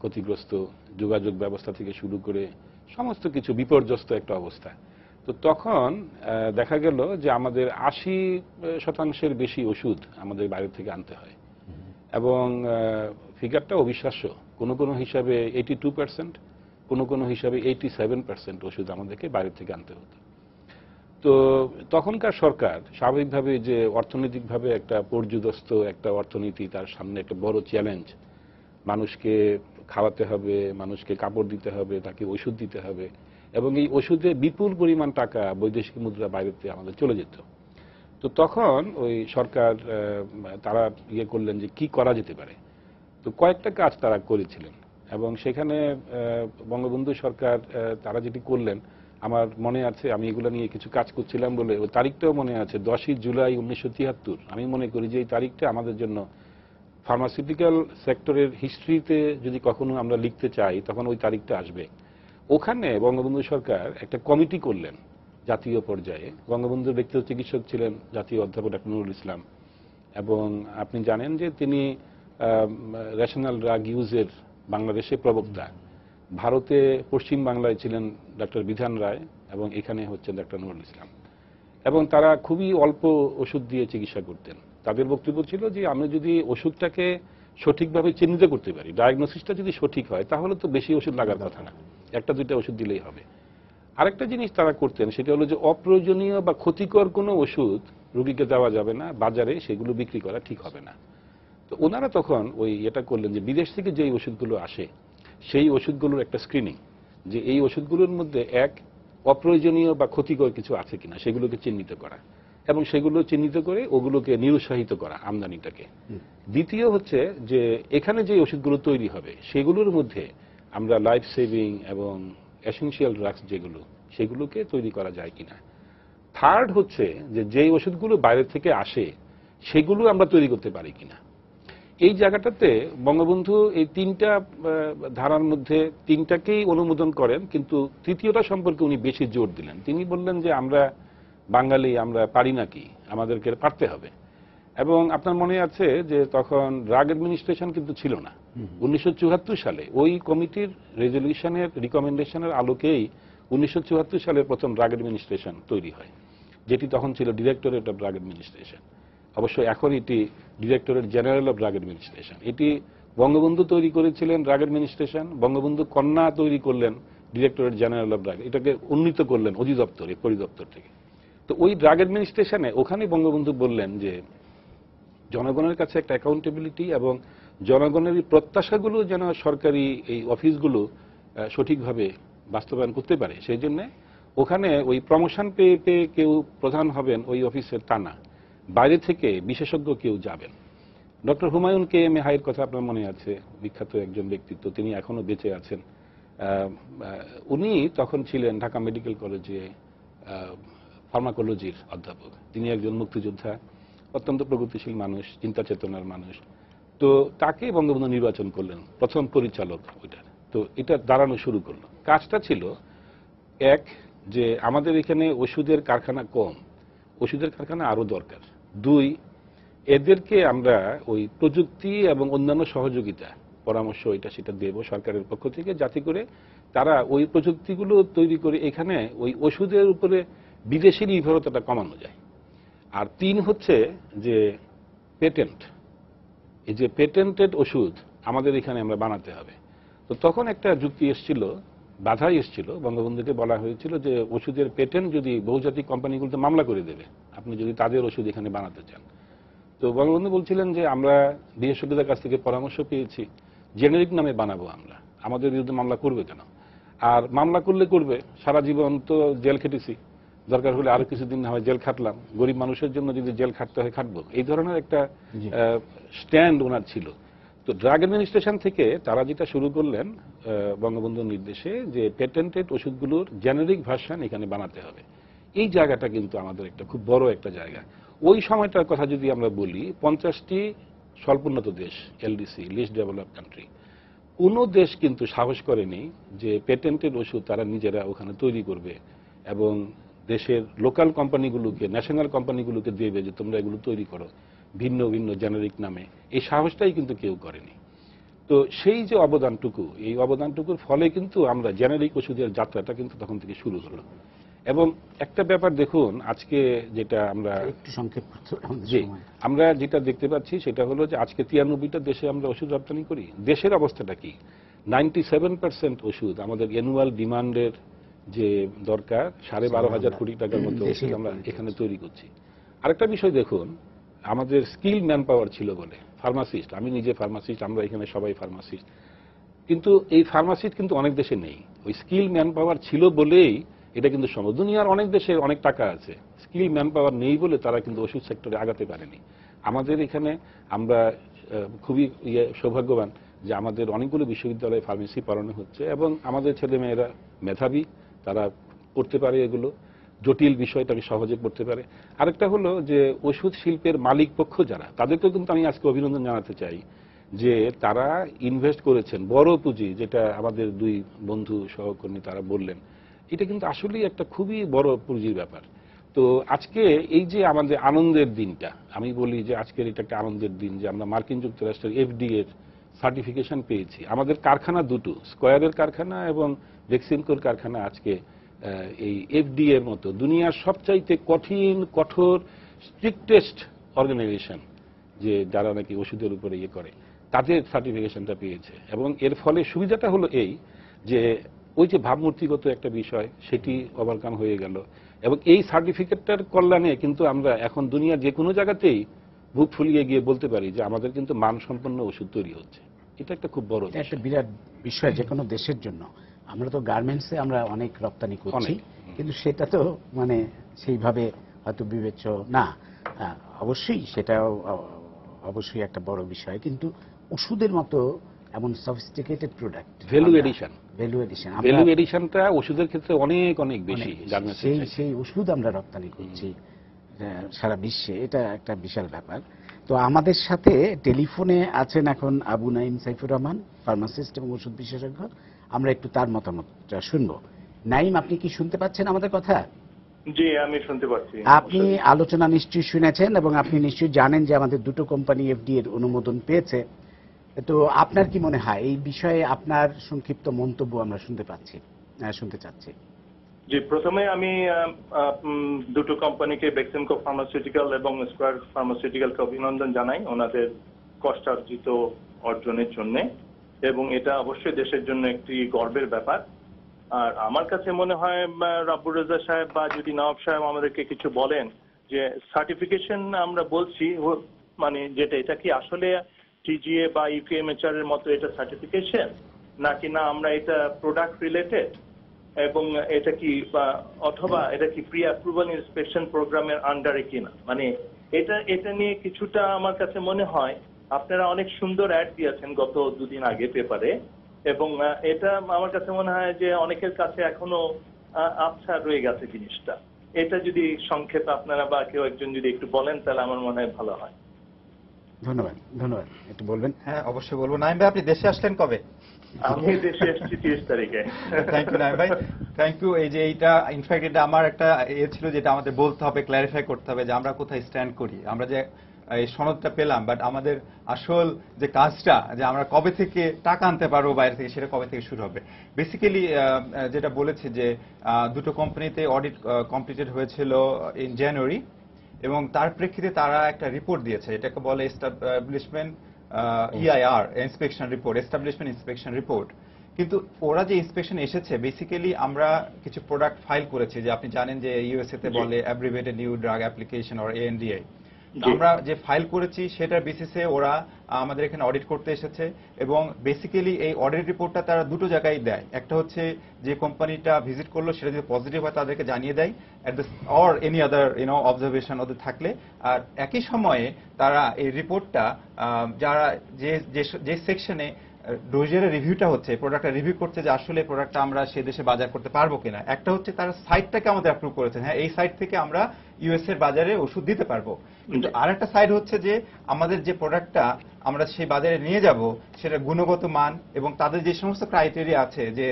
ক্ষতিগ্রস্ত, যোগাযোগ ব্যবস্থা থেকে শুরু করে সমস্ত কিছু বিপর্যস্ত একটা অবস্থা, তো তখন দেখা গেল যে আমাদের 80% বেশি ওষুধ আমাদের বাইরে থেকে আনতে হয় এবং ফিগারটা অবিশ্বাস্য। কোনো কোনো হিসাবে 82%, কোনো কোনো হিসাবে 87% ওষুধ আমাদেরকে বাইরে থেকে আনতে হতো। তো তখনকার সরকার স্বাভাবিকভাবে যে অর্থনৈতিকভাবে একটা পর্যুদস্ত একটা অর্থনীতি, তার সামনে একটা বড় চ্যালেঞ্জ, মানুষকে খাওয়াতে হবে, মানুষকে কাপড় দিতে হবে, তাকে ওষুধ দিতে হবে, এবং এই ওষুধে বিপুল পরিমাণ টাকা বৈদেশিক মুদ্রা বাইরেতে আমাদের চলে যেত। তো তখন ওই সরকার তারা ইয়ে করলেন যে কি করা যেতে পারে, তো কয়েকটা কাজ তারা করেছিলেন এবং সেখানে বঙ্গবন্ধু সরকার তারা যেটি করলেন, আমার মনে আছে আমি এগুলো নিয়ে কিছু কাজ করছিলাম বলে ওই তারিখটাও মনে আছে, 10ই জুলাই 1973। আমি মনে করি যে এই তারিখটা আমাদের জন্য ফার্মাসিউটিক্যাল সেক্টরের হিস্ট্রিতে যদি কখনো আমরা লিখতে চাই তখন ওই তারিখটা আসবে। ওখানে বঙ্গবন্ধু সরকার একটা কমিটি করলেন জাতীয় পর্যায়ে, বঙ্গবন্ধুর ব্যক্তিগত চিকিৎসক ছিলেন জাতীয় অধ্যাপক ডক্টর নুরুল ইসলাম, এবং আপনি জানেন যে তিনি রেশনাল ড্রাগ ইউজের বাংলাদেশে প্রবক্তা। ভারতে পশ্চিম বাংলায় ছিলেন ডক্টর বিধান রায় এবং এখানে হচ্ছেন ডক্টর নুরুল ইসলাম, এবং তারা খুবই অল্প ওষুধ দিয়ে চিকিৎসা করতেন। তাদের বক্তব্য ছিল যে আমরা যদি ওষুধটাকে সঠিকভাবে চিহ্নিত করতে পারি, ডায়াগনোসিসটা যদি সঠিক হয় তাহলে তো বেশি ওষুধ লাগার কথা না, একটা দুইটা ওষুধ দিলেই হবে। আরেকটা জিনিস তারা করতেন, সেটা হলো যে অপ্রয়োজনীয় বা ক্ষতিকর কোনো ওষুধ রোগীকে দেওয়া যাবে না, বাজারে সেগুলো বিক্রি করা ঠিক হবে না। তো ওনারা তখন ওই এটা করলেন যে বিদেশ থেকে যেই ওষুধগুলো আসে সেই ওষুধগুলোর একটা স্ক্রিনিং, যে এই ওষুধগুলোর মধ্যে অপ্রয়োজনীয় বা ক্ষতিকর কিছু আছে কিনা সেগুলোকে চিহ্নিত করা, এবং সেগুলো চিহ্নিত করে ওগুলোকে নিরুৎসাহিত করা আমদানিটাকে। দ্বিতীয় হচ্ছে যে এখানে যে ওষুধগুলো তৈরি হবে সেগুলোর মধ্যে আমরা লাইফ সেভিং এবং এসেনশিয়াল ড্রাগস যেগুলো, সেগুলোকে তৈরি করা যায় কিনা। থার্ড হচ্ছে যে যেই ওষুধগুলো বাইরে থেকে আসে সেগুলো আমরা তৈরি করতে পারি কিনা। এই জায়গাটাতে বঙ্গবন্ধু এই তিনটা ধারার মধ্যে তিনটাকেই অনুমোদন করেন, কিন্তু তৃতীয়টা সম্পর্কে উনি বেশি জোর দিলেন। তিনি বললেন যে আমরা বাঙালি, আমরা পারি নাকি, আমাদেরকে পারতে হবে। এবং আপনার মনে আছে যে তখন ড্রাগ অ্যাডমিনিস্ট্রেশন কিন্তু ছিল না। 1974 সালে ওই কমিটির রেজলিউশনের রিকমেন্ডেশনের আলোকেই 1974 সালে প্রথম ড্রাগ অ্যাডমিনিস্ট্রেশন তৈরি হয়, যেটি তখন ছিল ডিরেক্টরেট অফ ড্রাগ অ্যাডমিনিস্ট্রেশন। অবশ্য এখন এটি directorate general of drug administration. এটি বঙ্গবন্ধু তৈরি করেছিলেন ড্রাগ অ্যাডমিনিস্ট্রেশন, বঙ্গবন্ধু কন্যা তৈরি করলেন ডিরেক্টরেট জেনারেল অফ ড্রাগ, এটাকে উন্নীত করলেন অধিদপ্তর, এই পরিদপ্তর থেকে। তো ওই ড্রাগ অ্যাডমিনিস্ট্রেশনে ওখানে বঙ্গবন্ধু বললেন যে জনগণের কাছে একটা অ্যাকাউন্টেবিলিটি এবং জনগণের প্রত্যাশাগুলো যেন সরকারি এই অফিসগুলো সঠিকভাবে বাস্তবায়ন করতে পারে, সেই জন্য ওখানে ওই প্রমোশন পেয়ে পেয়ে কেউ প্রধান হবেন ওই অফিসের টানা, বাইরে থেকে বিশেষজ্ঞ কেউ যাবেন। Doctor Humayun K. এম. হাইয়ের কথা আপনার মনে আছে, বিখ্যাত একজন ব্যক্তিত্ব, তিনি এখনো বেঁচে আছেন। উনি তখন ছিলেন ঢাকা মেডিকেল কলেজে ফার্মাকোলজির অধ্যাপক। তিনি একজন মুক্তিযোদ্ধা, অত্যন্ত প্রগতিশীল মানুষ, চিন্তা চেতনার মানুষ। তো তাকে বঙ্গবন্ধু নির্বাচন করলেন প্রথম পরিচালক ওইটার। তো এটা দাঁড়ানো শুরু করলো। কাজটা ছিল এক, যে আমাদের এখানে ওষুধের কারখানা কম, ওষুধের কারখানা আরও দরকার। দুই, এদেরকে আমরা ওই প্রযুক্তি এবং অন্যান্য সহযোগিতা পরামর্শ এটা সেটা দেব সরকারের পক্ষ থেকে, যাতে করে তারা ওই প্রযুক্তিগুলো তৈরি করে এখানে ওই ওষুধের উপরে বিদেশি নির্ভরতাটা কমানো যায়। আর তিন হচ্ছে যে পেটেন্ট, এই যে পেটেন্টেড ওষুধ আমাদের এখানে আমরা বানাতে হবে। তো তখন একটা যুক্তি এসেছিল, বাধা এসেছিল, বঙ্গবন্ধুকে বলা হয়েছিল যে ওষুধের পেটেন্ট যদি বহুজাতিক কোম্পানিগুলোতে মামলা করে দেবে আপনি যদি তাদের ওষুধ এখানে বানাতে চান। তো বঙ্গবন্ধু বলছিলেন যে আমরা বিশেষজ্ঞদের কাছ থেকে পরামর্শ পেয়েছি, জেনেরিক নামে বানাবো, আমরা আমাদের বিরুদ্ধে মামলা করবে কেন, আর মামলা করলে করবে, সারা জীবন তো জেল খেটেছি, দরকার হলে আরো কিছুদিন না হয় জেল খাটলাম, গরিব মানুষের জন্য যদি জেল খাটতে হয় খাটবো, এই ধরনের একটা স্ট্যান্ড ওনার ছিল। তো ড্রাগ অ্যাডমিনিস্ট্রেশন থেকে তারা যেটা শুরু করলেন বঙ্গবন্ধুর নির্দেশে, যে পেটেন্টেড ওষুধগুলোর জেনেরিক ভার্সন এখানে বানাতে হবে। এই জায়গাটা কিন্তু আমাদের একটা খুব বড় একটা জায়গা। ওই সময়টার কথা যদি আমরা বলি, 50টি স্বল্পোন্নত দেশ, এলডিসি, লিস্ট ডেভেলপ কান্ট্রি, কোনো দেশ কিন্তু সাহস করেনি যে পেটেন্টেড ওষুধ তারা নিজেরা ওখানে তৈরি করবে এবং দেশের লোকাল কোম্পানিগুলোকে, ন্যাশনাল কোম্পানিগুলোকে দেবে যে তোমরা এগুলো তৈরি করো ভিন্ন ভিন্ন জেনারিক নামে, এই সাহসটাই কিন্তু কেউ করেনি। তো সেই যে অবদানটুকু, এই অবদানটুকুর ফলে কিন্তু আমরা জেনারিক ওষুধের যাত্রাটা কিন্তু তখন থেকে শুরু হলো। এবং একটা ব্যাপার দেখুন, আজকে যেটা আমরা একটু সংক্ষেপ আমরা যেটা দেখতে পাচ্ছি সেটা হলো যে আজকে 93টা দেশে আমরা ওষুধ রপ্তানি করি। দেশের অবস্থাটা কি, 97% ওষুধ আমাদের অ্যানুয়াল ডিমান্ডের যে দরকার 12,500 কোটি টাকার মতো ওষুধ আমরা এখানে তৈরি করছি। আরেকটা বিষয় দেখুন, আমাদের স্কিল ম্যান পাওয়ার ছিল বলে, ফার্মাসিস্ট, আমি নিজে ফার্মাসিস্ট, আমরা এখানে সবাই ফার্মাসিস্ট, কিন্তু এই ফার্মাসিস্ট কিন্তু অনেক দেশে নেই। ওই স্কিল ম্যান পাওয়ার ছিল বলেই এটা কিন্তু সম্ভব। দুনিয়ার অনেক দেশে অনেক টাকা আছে, স্কিল ম্যান পাওয়ার নেই বলে তারা কিন্তু ওষুধ সেক্টরে আগাতে পারেনি। আমাদের এখানে আমরা খুবই সৌভাগ্যবান যে আমাদের অনেকগুলো বিশ্ববিদ্যালয়ে ফার্মেসি পড়ানো হচ্ছে এবং আমাদের ছেলেমেয়েরা মেধাবী, তারা পড়তে পারে, এগুলো জটিল বিষয়টাকে সহজে পড়তে পারে। আরেকটা হলো যে ওষুধ শিল্পের মালিক পক্ষ যারা, তাদেরকেও কিন্তু আমি আজকে অভিনন্দন জানাতে চাই যে তারা ইনভেস্ট করেছেন বড় পুঁজি, যেটা আমাদের দুই বন্ধু সহকর্মী তারা বললেন, এটা কিন্তু আসলেই একটা খুবই বড় পুঁজির ব্যাপার। তো আজকে এই যে আমাদের আনন্দের দিনটা, আমি বলি যে আজকের এটা একটা আনন্দের দিন যে আমরা মার্কিন যুক্তরাষ্ট্রের FDA সার্টিফিকেশন পেয়েছি। আমাদের কারখানা দুটো, স্কোয়ারের কারখানা এবং বেক্সিমকোর কারখানা, আজকে এই FDA এর মতো দুনিয়ার সবচাইতে কঠিন, কঠোর, স্ট্রিক্টেস্ট অর্গানাইজেশন, যে যারা নাকি ওষুধের উপরে ইয়ে করে, তাদের সার্টিফিকেশনটা পেয়েছে। এবং এর ফলে সুবিধাটা হলো এই যে ওই যে ভাবমূর্তিগত একটা বিষয়, সেটি ওভারকাম হয়ে গেল। এবং এই সার্টিফিকেটটার কল্যাণে কিন্তু আমরা এখন দুনিয়ার যে কোনো জায়গাতেই বুক ফুলিয়ে গিয়ে বলতে পারি যে আমাদের কিন্তু মানসম্পন্ন ওষুধ তৈরি হচ্ছে। এটা একটা খুব বড়, একটা বিরাট বিষয় যে কোনো দেশের জন্য। আমরা তো গার্মেন্টসে আমরা অনেক রপ্তানি করছি, কিন্তু সেটা তো মানে সেইভাবে হয়তো বিবেচ্য না। অবশ্যই সেটাও অবশ্যই একটা বড় বিষয়, কিন্তু ওষুধের মতো এমন সফিস্টিকেটেড প্রোডাক্ট, ভ্যালু এডিশনটা ওষুধের ক্ষেত্রে অনেক অনেক বেশি, সেই ওষুধ আমরা রপ্তানি করছি সারা বিশ্বে, এটা একটা বিশাল ব্যাপার। তো আমাদের সাথে টেলিফোনে আছেন এখন আবু নাঈম সাইফুর রহমান, ফার্মাসিস্ট এবং ওষুধ বিশেষজ্ঞ। আমরা একটু তার মতামতটা শুনবো। নাঈম, আপনি কি শুনতে পাচ্ছেন আমাদের কথা? জি, আমি শুনতে পাচ্ছি। আপনি আলোচনা নিশ্চয়ই শুনেছেন এবং আপনি নিশ্চয়ই জানেন যে আমাদের দুটো কোম্পানি FDA এর অনুমোদন পেয়েছে। তো আপনার কি মনে হয় এই বিষয়ে, আপনার সংক্ষিপ্ত মন্তব্য আমরা শুনতে চাচ্ছি। জি, প্রথমে আমি দুটো কোম্পানিকে, বেক্সিমকো ফার্মাসিউটিক্যাল এবং স্কয়ার ফার্মাসিউটিক্যালকে অভিনন্দন জানাই ওনাদের কষ্টার্জিত অর্জনের জন্য, এবং এটা অবশ্যই দেশের জন্য একটি গর্বের ব্যাপার। আর আমার কাছে মনে হয় রাব্বুর রেজা সাহেব বা যদি নওয়াব সাহেব আমাদেরকে কিছু বলেন যে সার্টিফিকেশন আমরা বলছি মানে যেটা এটা কি আসলে টিজিএ বা ইউকেএমএচআর এর মতো এটা সার্টিফিকেশন নাকি না আমরা এটা প্রোডাক্ট রিলেটেড এবং এটা কি অথবা এটা কি প্রি অ্যাপ্রুভাল ইন্সপেকশন প্রোগ্রামের আন্ডারে কিনা মানে এটা এটা নিয়ে কিছুটা আমার কাছে মনে হয় আপনারা অনেক সুন্দর অ্যাড দিয়েছেন গত দুদিন আগে পেপারে এবং এটা আমার কাছে মনে হয় যে অনেকের কাছে এখনো আবছা রয়ে গেছে জিনিসটা এটা যদি সংক্ষেপ আপনারা বা কেউ একজন যদি একটু বলেন তাহলে আমার মনে হয় ভালো হয় ধন্যবাদ ধন্যবাদ একটু বলবেন হ্যাঁ অবশ্যই বলবো নাইম ভাই আপনি দেশে আসলেন কবে আমি দেশে এসেছি 30 তারিখে থ্যাংক ইউ নাইম ভাই থ্যাংক ইউ এই যে এটা ইনফ্যাক্ট এটা আমার একটা এ ছিল যেটা আমাদের বলতে হবে ক্ল্যারিফাই করতে হবে যে আমরা কোথায় স্ট্যান্ড করি আমরা যে এই সনদটা পেলাম বাট আমাদের আসল যে কাজটা যে আমরা কবে থেকে টাকা আনতে পারবো বাইরে থেকে সেটা কবে থেকে শুরু হবে বেসিক্যালি যেটা বলেছে যে দুটো কোম্পানিতে অডিট কমপ্লিটেড হয়েছিল ইন জানুয়ারি এবং তার প্রেক্ষিতে তারা একটা রিপোর্ট দিয়েছে এটাকে বলে establishment EIR inspection report establishment inspection report কিন্তু ওরা যে ইন্সপেকশন এসেছে বেসিক্যালি আমরা কিছু প্রোডাক্ট ফাইল করেছি যে আপনি জানেন যে ইউএসএ তে বলে abbreviated new drug application or ANDA আমরা যে ফাইল করেছি সেটার বেসিসে ওরা আমাদের এখানে অডিট করতে এসেছে এবং বেসিক্যালি এই অডিট রিপোর্টটা তারা দুটো জায়গায় দেয় একটা হচ্ছে যে কোম্পানিটা ভিজিট করলো সেটা যদি পজিটিভ হয় তাদেরকে জানিয়ে দেয় or any other you know observation ওদের থাকলে আর একই সময়ে তারা এই রিপোর্টটা যারা যে যে সেকশনে ডোজের রিভিউটা হচ্ছে প্রোডাক্টটা রিভিউ করছে যে আসলে প্রোডাক্টটা আমরা সেই দেশে বাজার করতে পারবো কিনা একটা হচ্ছে তারা সাইটটাকে আমাদের অ্যাপ্রুভ করেছেন হ্যাঁ এই সাইট থেকে আমরা ইউএস এর বাজারে ওষুধ দিতে পারবো কিন্তু আরেকটা সাইড হচ্ছে যে আমাদের যে প্রোডাক্টটা আমরা সেই বাজারে নিয়ে যাব সেটা গুণগত মান এবং তাদের যে সমস্ত ক্রাইটেরিয়া আছে যে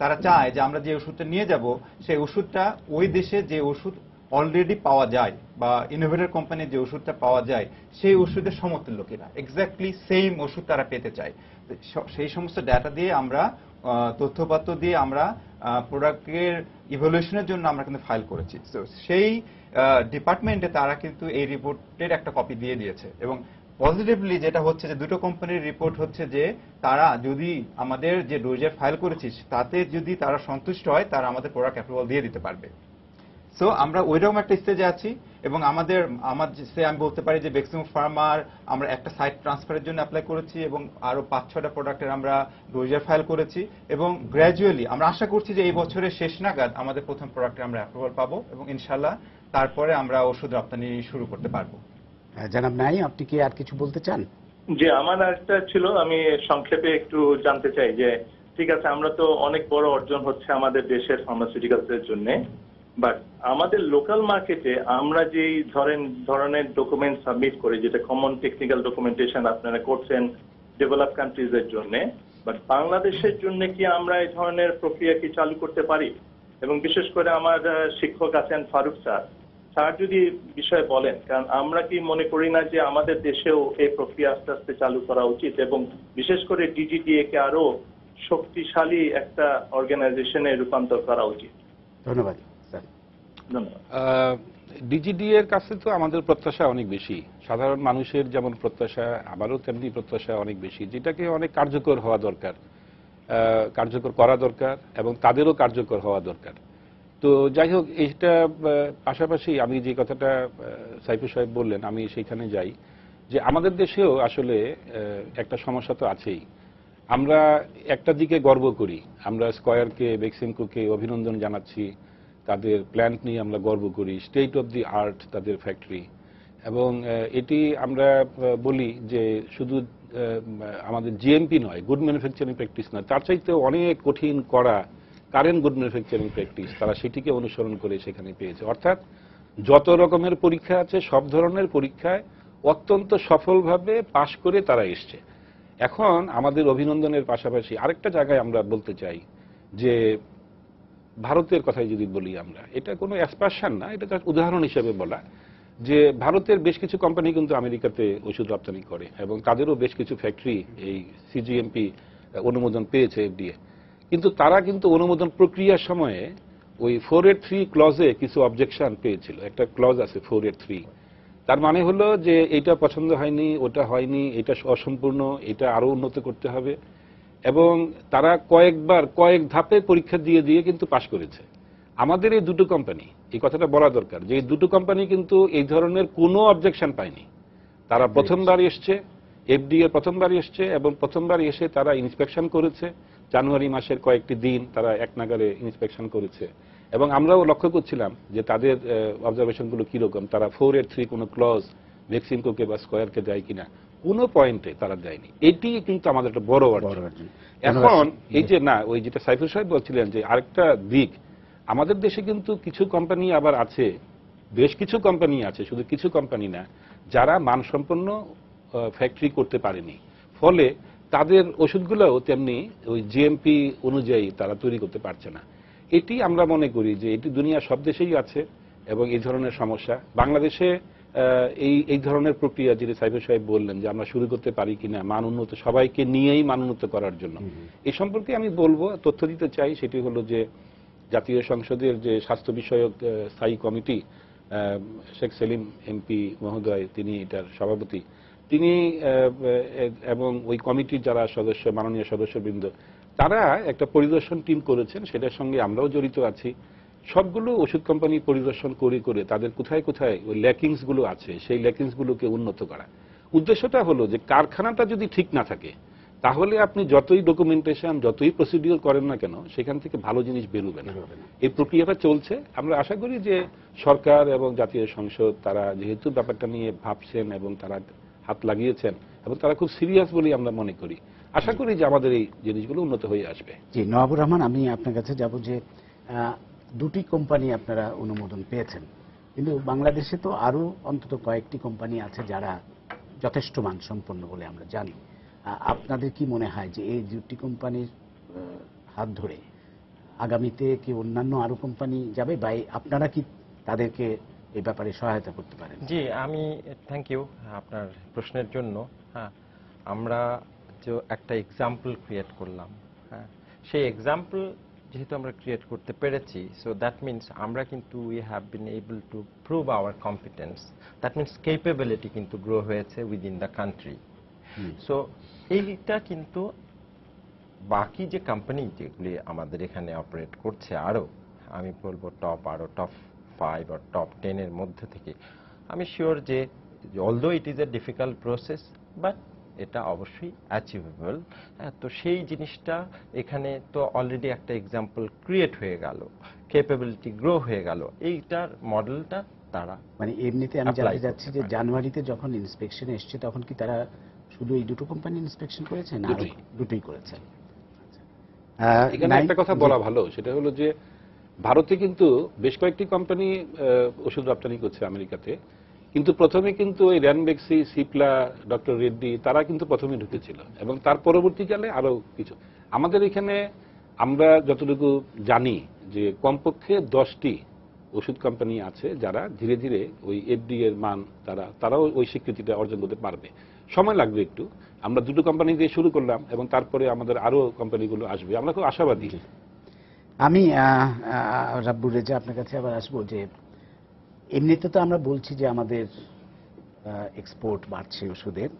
তারা চায় যে আমরা যে ওষুধটা নিয়ে যাব সেই ওষুধটা ওই দেশে যে ওষুধ অলরেডি পাওয়া যায় বা ইনোভেটর কোম্পানির যে ওষুধটা পাওয়া যায় সেই ওষুধের সমতুল্য কিনা এক্স্যাক্টলি সেম ওষুধ তারা পেতে চায় সেই সমস্ত ডাটা দিয়ে আমরা তথ্যপত্র দিয়ে আমরা প্রোডাক্টের ইভ্যালুয়েশনের জন্য আমরা কিন্তু ফাইল করেছি তো সেই ডিপার্টমেন্টে তারা কিন্তু এই রিপোর্টের একটা কপি দিয়ে দিয়েছে এবং পজিটিভলি যেটা হচ্ছে যে দুটো কোম্পানির রিপোর্ট হচ্ছে যে তারা যদি আমাদের যে ডোজে ফাইল করেছি তাতে যদি তারা সন্তুষ্ট হয় তারা আমাদের প্রোডাক্ট অ্যাপ্রুভাল দিয়ে দিতে পারবে সো আমরা ওইরকম একটা স্টেজে আছি এবং আমি বলতে পারি যে বেক্সিমো ফার্মার আমরা একটা সাইট ট্রান্সফারের জন্য অ্যাপ্লাই করেছি এবং আরো 5-6টা প্রোডাক্টের আমরা ডোজার ফাইল করেছি এবং গ্র্যাজুয়ালি আমরা আশা করছি যে এই বছরের শেষ নাগাদ আমাদের প্রথম প্রোডাক্টে আমরা অ্যাপ্রুভাল পাবো এবং ইনশাল্লাহ তারপরে আমরা ওষুধ রপ্তানি শুরু করতে পারবো জনাব নাই আপনি কি আর কিছু বলতে চান যে আমার একটা ছিল আমি সংক্ষেপে একটু জানতে চাই যে ঠিক আছে আমরা তো অনেক বড় অর্জন হচ্ছে আমাদের দেশের ফার্মাসিউটিক্যালসের জন্য বাট আমাদের লোকাল মার্কেটে আমরা যেই ধরনের ডকুমেন্ট সাবমিট করি যেটা কমন টেকনিক্যাল ডকুমেন্টেশন আপনারা করছেন ডেভেলপ কান্ট্রিজ এর জন্য বাট বাংলাদেশের জন্য কি আমরা এই ধরনের প্রক্রিয়া কি চালু করতে পারি এবং বিশেষ করে আমার শিক্ষক আছেন ফারুক স্যার যদি বিষয়ে বলেন কারণ আমরা কি মনে করি না যে আমাদের দেশেও এই প্রক্রিয়া আস্তে আস্তে চালু করা উচিত এবং বিশেষ করে DGDA কে আরো শক্তিশালী একটা অর্গানাইজেশনে রূপান্তর করা উচিত ধন্যবাদ DGDA এর কাছে তো আমাদের প্রত্যাশা অনেক বেশি সাধারণ মানুষের যেমন প্রত্যাশা আমারও তেমনি প্রত্যাশা অনেক বেশি যেটাকে অনেক কার্যকর হওয়া দরকার কার্যকর করা দরকার এবং তাদেরও কার্যকর হওয়া দরকার তো যাই হোক এইটা পাশাপাশি আমি যে কথাটা সাইফুর সাহেব বললেন আমি সেইখানে যাই যে আমাদের দেশেও আসলে একটা সমস্যা তো আছেই আমরা একটা দিকে গর্ব করি আমরা স্কয়ারকে বেক্সিমকোকে অভিনন্দন জানাচ্ছি তাদের প্ল্যান্ট নিয়ে আমরা গর্ব করি স্টেট অফ দি আর্ট তাদের ফ্যাক্টরি এবং এটি আমরা বলি যে শুধু আমাদের GMP নয় গুড ম্যানুফ্যাকচারিং প্র্যাকটিস নয় তার চাইতেও অনেক কঠিন করা কারেন্ট গুড ম্যানুফ্যাকচারিং প্র্যাকটিস তারা সেটিকে অনুসরণ করে সেখানে পেয়েছে অর্থাৎ যত রকমের পরীক্ষা আছে সব ধরনের পরীক্ষায় অত্যন্ত সফলভাবে পাশ করে তারা এসছে এখন আমাদের অভিনন্দনের পাশাপাশি আরেকটা জায়গায় আমরা বলতে চাই যে ভারতের কথাই যদি বলি আমরা এটা কোনো অ্যাসপারশন না এটা তার উদাহরণ হিসেবে বলা যে ভারতের বেশ কিছু কোম্পানি কিন্তু আমেরিকাতে ওষুধ রপ্তানি করে এবং তাদেরও বেশ কিছু ফ্যাক্টরি এই CGMP অনুমোদন পেয়েছে FDA কিন্তু তারা কিন্তু অনুমোদন প্রক্রিয়ার সময়ে ওই 483 ক্লজে কিছু অবজেকশন পেয়েছিল একটা ক্লজ আছে 483 তার মানে হলো যে এটা পছন্দ হয়নি ওটা হয়নি এটা অসম্পূর্ণ এটা আরো উন্নত করতে হবে এবং তারা কয়েকবার কয়েক ধাপে পরীক্ষা দিয়ে দিয়ে কিন্তু পাশ করেছে। আমাদের এই দুটো কোম্পানি, এই কথাটা বলা দরকার যে এই দুটো কোম্পানি কিন্তু এই ধরনের কোনো অবজেকশন পায়নি। তারা প্রথমবার এসছে, এফডিএ প্রথমবার এসছে এবং প্রথমবার এসে তারা ইন্সপেকশন করেছে। জানুয়ারি মাসের কয়েকটি দিন তারা এক নাগারে ইন্সপেকশন করেছে এবং আমরাও লক্ষ্য করছিলাম যে তাদের অবজারভেশনগুলো কীরকম, তারা 483 কোনো ক্লজ ভ্যাকসিনকে বা স্কোয়ারকে দেয় কিনা কোনো পয়েন্টে তারা দেয়নি। এটি কিন্তু আমাদের একটা বড় অর্জন। এখন এই যে না ওই যেটা সাইফুল সাহেব বলছিলেন যে আরেকটা দিক, আমাদের দেশে কিন্তু কিছু কোম্পানি আবার আছে, বেশ কিছু কোম্পানি আছে, শুধু কিছু কোম্পানি না, যারা মানসম্পন্ন ফ্যাক্টরি করতে পারেনি, ফলে তাদের ওষুধগুলোও তেমনি ওই জিএমপি অনুযায়ী তারা তৈরি করতে পারছে না। এটি আমরা মনে করি যে এটি দুনিয়া সব দেশেই আছে এবং এই ধরনের সমস্যা বাংলাদেশে এই ধরনের প্রক্রিয়া যেটা সাইফুল সাহেব বললেন যে আমরা শুরু করতে পারি কিনা মান উন্নত, সবাইকে নিয়েই মান উন্নত করার জন্য। এই সম্পর্কে আমি বলবো, তথ্য দিতে চাই, সেটি হলো যে জাতীয় সংসদের যে স্বাস্থ্য বিষয়ক স্থায়ী কমিটি, শেখ সেলিম এমপি মহোদয় তিনি এটার সভাপতি, তিনি এবং ওই কমিটির যারা সদস্য মাননীয় সদস্যবৃন্দ তারা একটা পরিদর্শন টিম করেছেন, সেটার সঙ্গে আমরাও জড়িত আছি। সবগুলো ওষুধ কোম্পানি পরিদর্শন করে করে তাদের কোথায় কোথায় ওই ল্যাকিংসগুলো আছে সেই ল্যাকিংসগুলোকে উন্নত করা। উদ্দেশ্যটা হলো যে কারখানাটা যদি ঠিক না থাকে তাহলে আপনি যতই ডকুমেন্টেশন যতই প্রসিডিউর করেন না কেন সেখান থেকে ভালো জিনিস বেরোবে না। এই প্রক্রিয়াটা চলছে। আমরা আশা করি যে সরকার এবং জাতীয় সংসদ তারা যেহেতু ব্যাপারটা নিয়ে ভাবছেন এবং তারা হাত লাগিয়েছেন এবং তারা খুব সিরিয়াস বলে আমরা মনে করি, আশা করি যে আমাদের এই জিনিসগুলো উন্নত হয়ে আসবে। জি, নওয়াবুর রহমান আমি আপনার কাছে যাব যে দুটি কোম্পানি আপনারা অনুমোদন পেয়েছেন, কিন্তু বাংলাদেশে তো আরও অন্তত কয়েকটি কোম্পানি আছে যারা যথেষ্ট মানসম্পন্ন বলে আমরা জানি। আপনাদের কি মনে হয় যে এই দুটি কোম্পানির হাত ধরে আগামীতে কি অন্যান্য আরও কোম্পানি যাবে বা আপনারা কি তাদেরকে এই ব্যাপারে সহায়তা করতে পারেন? জি, আমি থ্যাংক ইউ আপনার প্রশ্নের জন্য। হ্যাঁ, আমরা যে একটা এক্সাম্পল ক্রিয়েট করলাম, হ্যাঁ সেই এক্সাম্পল যেহেতু আমরা ক্রিয়েট করতে পেরেছি, সো দ্যাট মিনস আমরা কিন্তু we have been able to prove our competence, that means capability কিন্তু গ্রো হয়েছে উইদিন দ্য কান্ট্রি। সো এইটা কিন্তু বাকি যে কোম্পানি যেগুলি আমাদের এখানে অপারেট করছে, আরও আমি বলবো টপ 5 আর টপ 10-এর মধ্যে থেকে, আমি শিওর যে although it is a difficult process but এটা অবশ্যই অ্যাচিভেবল। তো সেই জিনিসটা এখানে তো অলরেডি একটা এক্সাম্পল ক্রিয়েট হয়ে গেল, ক্যাপাবিলিটি গ্রো হয়ে গেল, এইটার মডেলটা তারা মানে এমনিতে আমি জানতে চাচ্ছি যে জানুয়ারিতে যখন ইন্সপেকশন এসছে তখন কি তারা শুধু এই দুটো কোম্পানি ইন্সপেকশন করেছে না দুটোই করেছে? এখানে একটা কথা বলা ভালো, সেটা হলো যে ভারতে কিন্তু বেশ কয়েকটি কোম্পানি ওষুধ রপ্তানি করছে আমেরিকাতে, কিন্তু প্রথমে কিন্তু ওই র্যানবেক্সি, সিপলা, ডক্টর রেড্ডি তারা কিন্তু প্রথমে ঢুকেছিল এবং তার পরবর্তীকালে আরও কিছু। আমাদের এখানে আমরা যতটুকু জানি যে কমপক্ষে 10টি ওষুধ কোম্পানি আছে যারা ধীরে ধীরে ওই এফডিএ এর মান তারাও ওই স্বীকৃতিটা অর্জন করতে পারবে, সময় লাগবে একটু। আমরা দুটো কোম্পানি দিয়ে শুরু করলাম এবং তারপরে আমাদের আরও কোম্পানিগুলো আসবে, আমরা খুব আশাবাদী। আমি রাব্বুর রেজা আপনার কাছে আবার আসবো যে এমনিতে তো আমরা বলছি যে আমাদের এক্সপোর্ট বাড়ছে ওষুধের,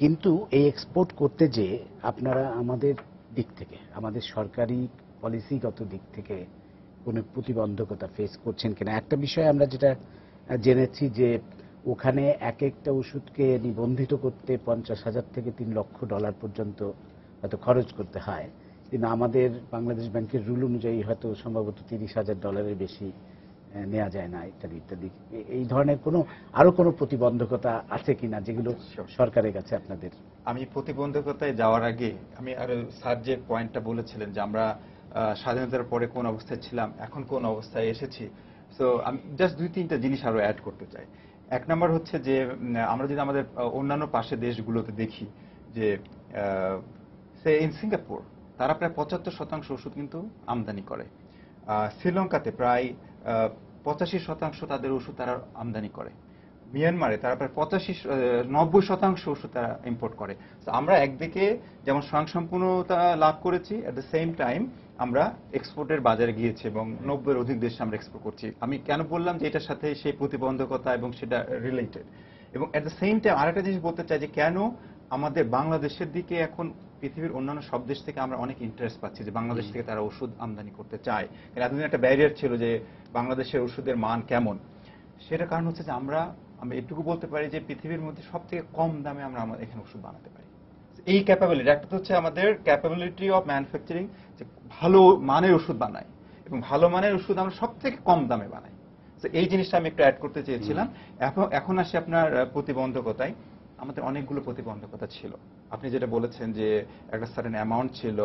কিন্তু এই এক্সপোর্ট করতে যে আপনারা আমাদের দিক থেকে আমাদের সরকারি পলিসিগত দিক থেকে কোনো প্রতিবন্ধকতা ফেস করছেন কিনা? একটা বিষয় আমরা যেটা জেনেছি যে ওখানে এক একটা ওষুধকে নিবন্ধিত করতে $50,000 থেকে $3,00,000 পর্যন্ত হয়তো খরচ করতে হয়, কিন্তু আমাদের বাংলাদেশ ব্যাংকের রুল অনুযায়ী হয়তো সম্ভবত $30,000 বেশি নেওয়া যায় না, ইত্যাদি ইত্যাদি। এই ধরনের কোনো আরো কোনো প্রতিবন্ধকতা আছে কিনা যেগুলো সরকারের কাছে আপনাদের? আমি প্রতিবন্ধকতায় যাওয়ার আগে আমি আরো স্যার যে পয়েন্টটা বলেছিলেন যে আমরা স্বাধীনতার পরে কোন অবস্থায় ছিলাম, এখন কোন অবস্থায় এসেছি, তো আমি জাস্ট 2-3টা জিনিস আরো অ্যাড করতে চাই। এক নম্বর হচ্ছে যে আমরা যদি আমাদের অন্যান্য পাশে দেশগুলোতে দেখি যে ইন সিঙ্গাপুর তারা প্রায় 75% ওষুধ কিন্তু আমদানি করে, শ্রীলঙ্কাতে প্রায় 85% তাদের ওষুধ তারা আমদানি করে, মিয়ানমারে তারা প্রায় 90% ওষুধ তারা ইম্পোর্ট করে। তো আমরা একদিকে যেমন স্বয়ংসম্পূর্ণতা লাভ করেছি, অ্যাট দ্য সেম টাইম আমরা এক্সপোর্টের বাজারে গিয়েছি এবং 90-এর অধিক দেশে আমরা এক্সপোর্ট করছি। আমি কেন বললাম যে এটার সাথে সেই প্রতিবন্ধকতা এবং সেটা রিলেটেড, এবং অ্যাট দ্য সেম টাইম আরেকটা জিনিস বলতে চাই যে কেন আমাদের বাংলাদেশের দিকে এখন পৃথিবীর অন্যান্য সব দেশ থেকে আমরা অনেক ইন্টারেস্ট পাচ্ছি যে বাংলাদেশ থেকে তারা ওষুধ আমদানি করতে চায়। এর এতদিন একটা ব্যারিয়ার ছিল যে বাংলাদেশের ওষুধের মান কেমন, সেটার কারণ হচ্ছে যে আমরা এটুকু বলতে পারি যে পৃথিবীর মধ্যে সবথেকে কম দামে আমরা আমাদের এখানে ওষুধ বানাতে পারি। এই ক্যাপাবিলিটি একটা হচ্ছে আমাদের ক্যাপাবিলিটি অফ ম্যানুফ্যাকচারিং, যে ভালো মানের ওষুধ বানাই এবং ভালো মানের ওষুধ আমরা সবথেকে কম দামে বানাই। তো এই জিনিসটা আমি একটু অ্যাড করতে চেয়েছিলাম। এখন আসি আপনার প্রতিবন্ধকতায়। আমাদের অনেকগুলো প্রতিবন্ধকতা ছিল, আপনি যেটা বলেছেন যে একটা সার্টেন অ্যামাউন্ট ছিল,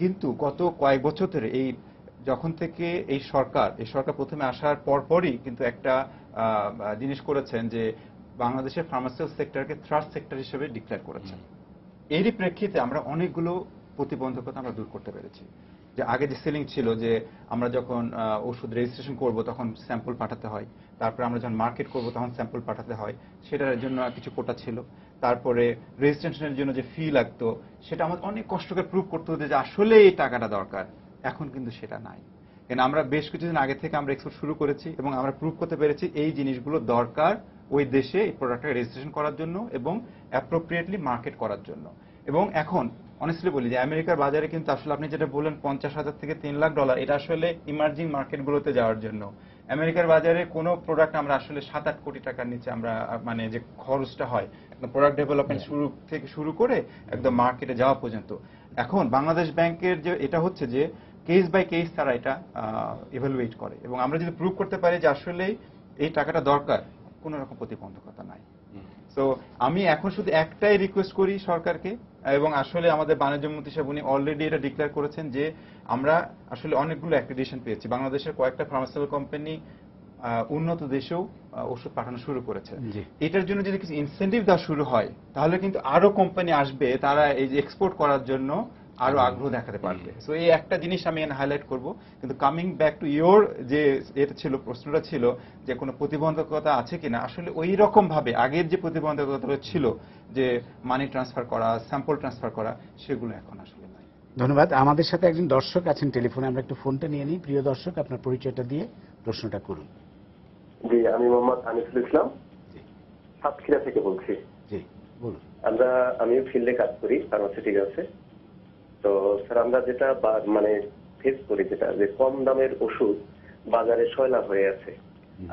কিন্তু গত কয়েক বছর ধরে যখন থেকে এই সরকার প্রথমে আসার পরপরই কিন্তু একটা জিনিস করেছেন যে বাংলাদেশের ফার্মাসিউটিক্যাল সেক্টরকে থার্ড সেক্টর হিসেবে ডিক্লেয়ার করেছেন। এরই প্রেক্ষিতে আমরা অনেকগুলো প্রতিবন্ধকতা আমরা দূর করতে পেরেছি। যে আগে যে সিলিং ছিল যে আমরা যখন ওষুধ রেজিস্ট্রেশন করব তখন স্যাম্পল পাঠাতে হয়, তারপরে আমরা যখন মার্কেট করব তখন স্যাম্পল পাঠাতে হয়, সেটার জন্য কিছু কোটা ছিল। তারপরে রেজিস্ট্রেশনের জন্য যে ফি লাগতো সেটা আমাদের অনেক কষ্ট করে প্রুভ করতে হতো যে আসলে এই টাকাটা দরকার। এখন কিন্তু সেটা নাই, কারণ আমরা বেশ কিছুদিন আগে থেকে আমরা এক্সপোর্ট শুরু করেছি এবং আমরা প্রুভ করতে পেরেছি এই জিনিসগুলো দরকার ওই দেশে এই প্রোডাক্টটা রেজিস্ট্রেশন করার জন্য এবং অ্যাপ্রোপ্রিয়েটলি মার্কেট করার জন্য। এবং এখন অনেস্টলি বলি যে আমেরিকার বাজারে কিন্তু আসলে আপনি যেটা বললেন $50,000 থেকে $300,000, এটা আসলে ইমার্জিং মার্কেটগুলোতে যাওয়ার জন্য। আমেরিকার বাজারে কোনো প্রোডাক্ট আমরা আসলে 7-8 কোটি টাকার নিচে আমরা যে খরচটা হয় একদম প্রোডাক্ট ডেভেলপমেন্ট শুরু থেকে শুরু করে একদম মার্কেটে যাওয়া পর্যন্ত। এখন বাংলাদেশ ব্যাংকের যে এটা হচ্ছে যে কেস বাই কেস তারা এটা ইভ্যালুয়েট করে, এবং আমরা যদি প্রুভ করতে পারি যে আসলে এই টাকাটা দরকার, কোনো রকম প্রতিবন্ধকতা নাই। তো আমি এখন শুধু একটাই রিকোয়েস্ট করি সরকারকে, এবং আসলে আমাদের বাণিজ্য মন্ত্রী সাহেব উনি অলরেডি এটা ডিক্লেয়ার করেছেন যে আমরা আসলে অনেকগুলো অ্যাক্রেডিটেশন পেয়েছি। বাংলাদেশের কয়েকটা ফার্মাসিউটিক্যাল কোম্পানি উন্নত দেশেও ওষুধ পাঠানো শুরু করেছে। এটার জন্য যদি কিছু ইনসেন্টিভ দেওয়া শুরু হয় তাহলে কিন্তু আরো কোম্পানি আসবে, তারা এই যে এক্সপোর্ট করার জন্য আরো আগ্রহ দেখাতে পারবে। সো এই একটা জিনিস আমি হাইলাইট করব। কিন্তু কামিং ব্যাক টু ইয়োর যে এটা ছিল, প্রশ্নটা ছিল যে কোনো প্রতিবন্ধকতা আছে কিনা, আসলে ওই রকম ভাবে আগের যে প্রতিবন্ধকতা ছিল যে মানি ট্রান্সফার করা, স্যাম্পল ট্রান্সফার করা, সেগুলো এখন আসলে নাই। ধন্যবাদ। আমাদের সাথে একজন দর্শক আছেন টেলিফোনে, আমরা একটু ফোনটা নিয়ে নিই। প্রিয় দর্শক, আপনার পরিচয়টা দিয়ে প্রশ্নটা করুন। জি, আমি মোহাম্মদ আনিসুল ইসলাম, সাতক্ষীরা থেকে বলছি। জি বলুন। আমি ফিল্ডে কাজ করি ফার্মাসিউটিক্যালসে। তো স্যার, আমরা যেটা ফেস করি যেটা যে কম দামের ওষুধ বাজারে সয়লাব হয়ে আছে।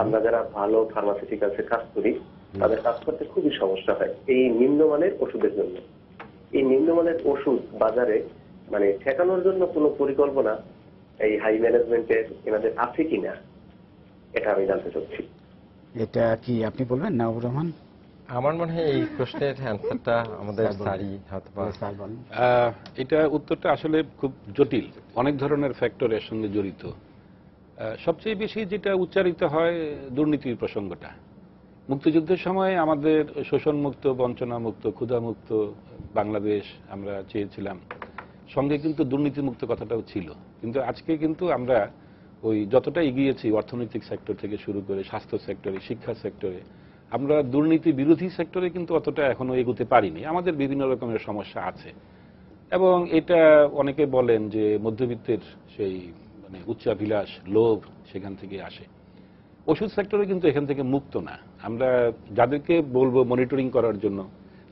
আমরা যারা ভালো ফার্মাসিউটিক্যালসে কাজ করি তাদের কাজ করতে খুবই সমস্যা হয় এই নিম্নমানের ওষুধের জন্য। এই নিম্নমানের ওষুধ বাজারে ঠেকানোর জন্য কোনো পরিকল্পনা এই হাই ম্যানেজমেন্টের এনাদের আছে কিনা, এটা আমি জানতে চাচ্ছি। এটা কি আপনি বলবেন নাওয়াবুর রহমান? আমার মনে হয় এই প্রশ্নের অ্যান্সারটা আমাদের সারি অথবা স্যার বলেন। এটা উত্তরটা আসলে খুব জটিল, অনেক ধরনের ফ্যাক্টরের সঙ্গে জড়িত। সবচেয়ে বেশি যেটা উচ্চারিত হয় দুর্নীতির প্রসঙ্গটা। মুক্তিযুদ্ধের সময় আমাদের শোষণমুক্ত, বঞ্চনামুক্ত, ক্ষুধামুক্ত বাংলাদেশ আমরা চেয়েছিলাম, সঙ্গে কিন্তু দুর্নীতিমুক্ত কথাটাও ছিল। কিন্তু আজকে কিন্তু আমরা ওই যতটা এগিয়েছি অর্থনৈতিক সেক্টর থেকে শুরু করে স্বাস্থ্য সেক্টরে, শিক্ষা সেক্টরে, আমরা দুর্নীতি বিরোধী সেক্টরে কিন্তু অতটা এখনো এগোতে পারিনি। আমাদের বিভিন্ন রকমের সমস্যা আছে, এবং এটা অনেকে বলেন যে মধ্যবিত্তের সেই উচ্চাভিলাষ, লোভ সেখান থেকে আসে। ওষুধ সেক্টরে কিন্তু এখান থেকে মুক্ত না। আমরা যাদেরকে বলবো মনিটরিং করার জন্য,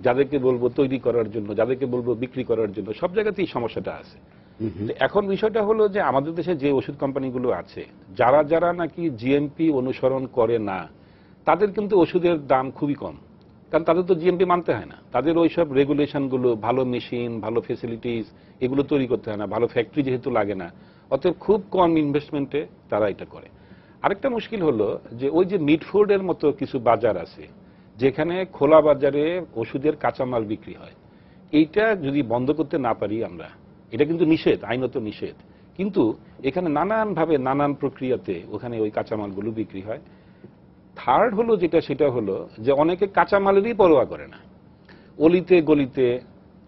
যাদেরকে বলবো তৈরি করার জন্য, যাদেরকে বলবো বিক্রি করার জন্য, সব জায়গাতেই সমস্যাটা আছে। এখন বিষয়টা হলো যে আমাদের দেশে যে ওষুধ কোম্পানিগুলো আছে, যারা যারা নাকি জিএমপি অনুসরণ করে না, তাদের কিন্তু ওষুধের দাম খুবই কম, কারণ তাদের তো জিএমপি মানতে হয় না। তাদের ওইসব রেগুলেশনগুলো, ভালো মেশিন, ভালো ফেসিলিটিস এগুলো তৈরি করতে হয় না, ভালো ফ্যাক্টরি যেহেতু লাগে না, অতএব খুব কম ইনভেস্টমেন্টে তারা এটা করে। আরেকটা মুশকিল হলো যে ওই যে মিডফোর্ডের মতো কিছু বাজার আছে যেখানে খোলা বাজারে ওষুধের কাঁচামাল বিক্রি হয়। এইটা যদি বন্ধ করতে না পারি আমরা, এটা কিন্তু নিষেধ, আইনত নিষেধ, কিন্তু এখানে নানানভাবে নানান প্রক্রিয়াতে ওখানে ওই কাঁচামালগুলো বিক্রি হয়। থার্ড হলো যেটা, সেটা হলো যে অনেকে কাঁচামালেরই পরোয়া করে না। অলিতে গলিতে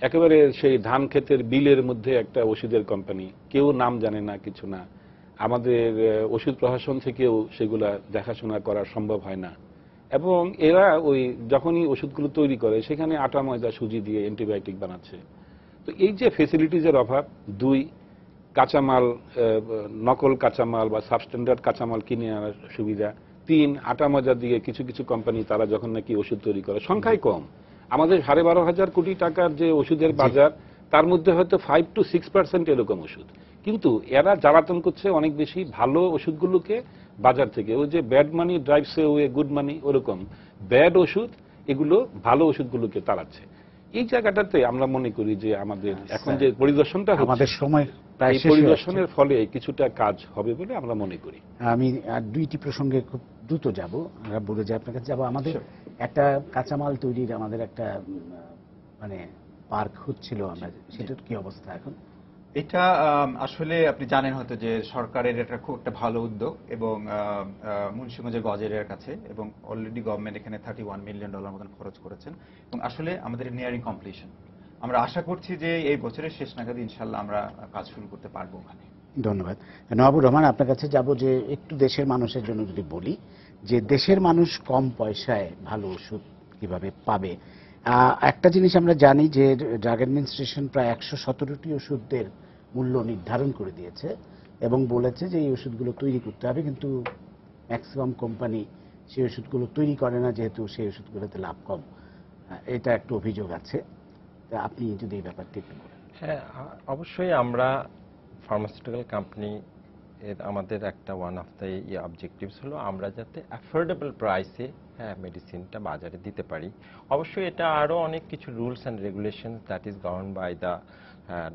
একেবারে সেই ধান ক্ষেতের বিলের মধ্যে একটা ওষুধের কোম্পানি, কেউ নাম জানে না, কিছু না। আমাদের ওষুধ প্রশাসন থেকেও সেগুলা দেখাশোনা করা সম্ভব হয় না, এবং এরা ওই যখনই ওষুধগুলো তৈরি করে সেখানে আটা ময়দা সুজি দিয়ে অ্যান্টিবায়োটিক বানাচ্ছে। তো এই যে ফেসিলিটিসের অভাব, দুই কাঁচামাল, নকল কাঁচামাল বা সাবস্ট্যান্ডার্ড কাঁচামাল কিনে আনার সুবিধা, তিন আটা ময়দা দিয়ে কিছু কিছু কোম্পানি তারা যখন নাকি ওষুধ তৈরি করে, সংখ্যায় কম, কোটি টাকার যে ওষুধের বাজার তার মধ্যে হয়তো 5 to 6% এরকম ওষুধ, কিন্তু এরা জ্বালাতন করছে অনেক বেশি ভালো ওষুধগুলোকে বাজার থেকে। ওই যে bad money drives away good money, ওরকম ব্যাড ওষুধ এগুলো ভালো ওষুধগুলোকে তাড়াচ্ছে। এই জায়গাটাতে আমরা মনে করি যে আমাদের এখন যে পরিদর্শনটা হচ্ছে, আমাদের সময় প্রায় শেষ, পরিদর্শনের ফলে কিছুটা কাজ হবে বলে আমরা মনে করি। আমি আর দুইটি প্রসঙ্গে খুব দ্রুত যাব, আমরা বলে যাই আপনার কাছে যাব। আমাদের একটা কাঁচামাল তৈরির আমাদের একটা মানে পার্ক হচ্ছিল, আমরা সেটার কি অবস্থা এখন? এটা আসলে আপনি জানেন হয়তো যে সরকারের এটা খুব একটা ভালো উদ্যোগ এবং মুন্সিগঞ্জের গজেরিয়ার কাছে, এবং অলরেডি গভর্নমেন্ট এখানে $31 মিলিয়ন মতন খরচ করেছেন এবং আসলে আমাদের নিয়ারিং কমপ্লিশন। আমরা আশা করছি যে এই বছরের শেষ নাগাদ ইনশাল্লাহ আমরা কাজ শুরু করতে পারবো ওখানে। ধন্যবাদ নওয়াবুর রহমান, আপনার কাছে যাব যে একটু দেশের মানুষের জন্য যদি বলি যে দেশের মানুষ কম পয়সায় ভালো ওষুধ কিভাবে পাবে। একটা জিনিস আমরা জানি যে ড্রাগ অ্যাডমিনিস্ট্রেশন প্রায় 117টি ওষুধের মূল্য নির্ধারণ করে দিয়েছে এবং বলেছে যে এই ওষুধগুলো তৈরি করতে হবে, কিন্তু ম্যাক্সিমাম কোম্পানি সেই ওষুধগুলো তৈরি করে না, যেহেতু সেই ওষুধগুলোতে লাভ কম, এটা একটা অভিযোগ আছে। তা আপনি যদি এই ব্যাপারটি একটু বলেন। হ্যাঁ, অবশ্যই আমরা ফার্মাসিউটিক্যাল কোম্পানি এর আমাদের একটা ওয়ান অফ দ্য অবজেক্টিভস হলো আমরা যাতে অ্যাফোর্ডেবল প্রাইসে মেডিসিনটা বাজারে দিতে পারি। অবশ্যই এটা আরও অনেক কিছু rules and regulation that is govern by the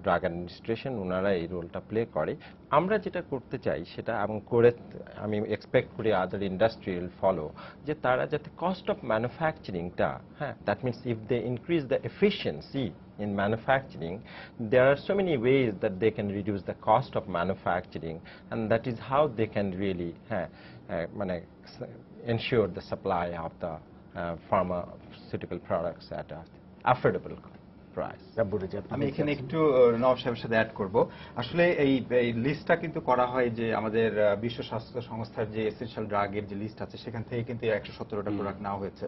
drug administration, ওনারা এই রোলটা প্লে করে। আমরা যেটা করতে চাই সেটা এবং করে আমি এক্সপেক্ট করি আদার ইন্ডাস্ট্রিয়াল ফলো, যে তারা যাতে কস্ট অফ ম্যানুফ্যাকচারিংটা, হ্যাঁ, that means if they increase the efficiency in manufacturing, there are so many ways that they can reduce the cost of manufacturing, and that is how they can really ensure the supply of the pharmaceutical products at an affordable price. আমি এখানে একটু নওয়াব সাহেবের সাথে add করব। আসলে এই লিস্টটা কিন্তু করা হয় যে আমাদের বিশ্ব স্বাস্থ্য সংস্থার যে এসেনশিয়াল ড্রাগের যে লিস্ট আছে সেখান থেকে কিন্তু 117টা প্রোডাক্ট নেওয়া হয়েছে,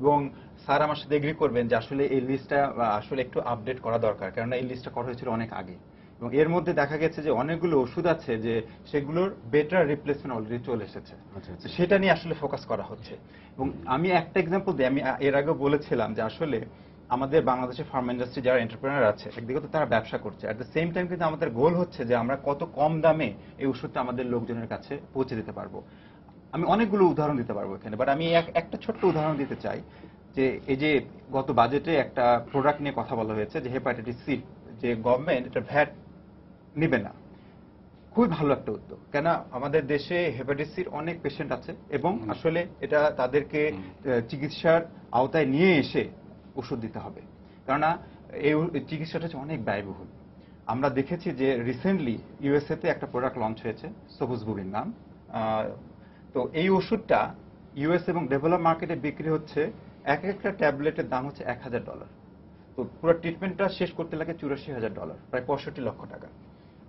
এবং স্যার আমার সাথে এগ্রি করবেন যে আসলে এই লিস্টটা আসলে একটু আপডেট করা দরকার, কারণ এই লিস্টটা করা হয়েছিল অনেক আগে এবং এর মধ্যে দেখা গেছে যে অনেকগুলো ওষুধ আছে যে সেগুলোর বেটার রিপ্লেসমেন্ট অলরেডি চলে এসেছে, সেটা নিয়ে আসলে ফোকাস করা হচ্ছে। এবং আমি একটা এক্সাম্পল দিই, আমি এর আগে বলেছিলাম যে আসলে আমাদের বাংলাদেশের ফার্মা ইন্ডাস্ট্রি যারা এন্টারপ্রেনার আছে একদিকে তো তারা ব্যবসা করছে, অ্যাট দ্য সেম টাইম কিন্তু আমাদের গোল হচ্ছে যে আমরা কত কম দামে এই ওষুধটা আমাদের লোকজনের কাছে পৌঁছে দিতে পারবো। আমি অনেকগুলো উদাহরণ দিতে পারবো এখানে, বাট আমি একটা ছোট্ট উদাহরণ দিতে চাই যে এই যে গত বাজেটে একটা প্রোডাক্ট নিয়ে কথা বলা হয়েছে যে হেপাটাইটিস সি, যে গভর্নমেন্ট এটা ভ্যাট নেবে না, খুবই ভালো একটা উদ্যোগ। কেন আমাদের দেশে হেপাটাইটিস সির অনেক পেশেন্ট আছে এবং আসলে এটা তাদেরকে চিকিৎসার আওতায় নিয়ে এসে ওষুধ দিতে হবে, কেননা এই চিকিৎসাটা হচ্ছে অনেক ব্যয়বহুল। আমরা দেখেছি যে রিসেন্টলি ইউএসএতে একটা প্রোডাক্ট লঞ্চ হয়েছে সবুজবুবির নাম, তো এই ওষুধটা ইউএস এবং ডেভেলপ মার্কেটে বিক্রি হচ্ছে, এক একটা ট্যাবলেটের দাম হচ্ছে $1000, তো পুরো ট্রিটমেন্টটা শেষ করতে লাগে $84,000, প্রায় $65 লক্ষ।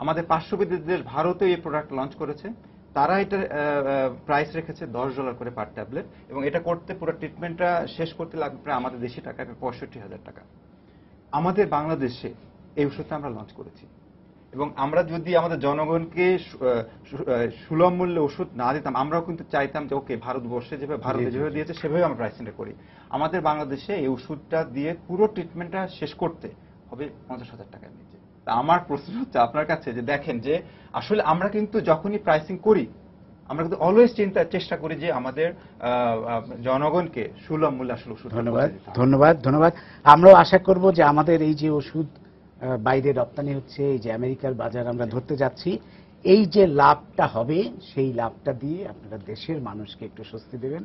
আমাদের পার্শ্ববর্তী দেশ ভারতে এই প্রোডাক্ট লঞ্চ করেছে, তারা এটার প্রাইস রেখেছে $10 করে পার ট্যাবলেট, এবং এটা করতে পুরো ট্রিটমেন্টটা শেষ করতে লাগবে প্রায় আমাদের দেশি টাকা $65,000। আমাদের বাংলাদেশে এই ওষুধটা আমরা লঞ্চ করেছি, এবং আমরা যদি আমাদের জনগণকে সুলভ মূল্যে ওষুধ না দিতাম, আমরাও কিন্তু চাইতাম যে ওকে ভারতবর্ষে যেভাবে ভারতে যেভাবে দিয়েছে সেভাবে আমরা প্রাইসিংটা করি। আমাদের বাংলাদেশে এই ওষুধটা দিয়ে পুরো ট্রিটমেন্টটা শেষ করতে হবে $50,000 নিচে। তা আমার প্রশ্ন হচ্ছে আপনার কাছে যে দেখেন যে আসলে আমরা কিন্তু যখনই প্রাইসিং করি আমরা কিন্তু অলওয়েজ চেষ্টা করি যে আমাদের জনগণকে সুলভ মূল্যে আসলে ওষুধ। ধন্যবাদ। আমরাও আশা করব যে আমাদের এই যে ওষুধ বাইরে রপ্তানি হচ্ছে, এই যে আমেরিকার বাজার আমরা ধরতে যাচ্ছি, এই যে লাভটা হবে সেই লাভটা দিয়ে আপনারা দেশের মানুষকে একটু স্বস্তি দেবেন,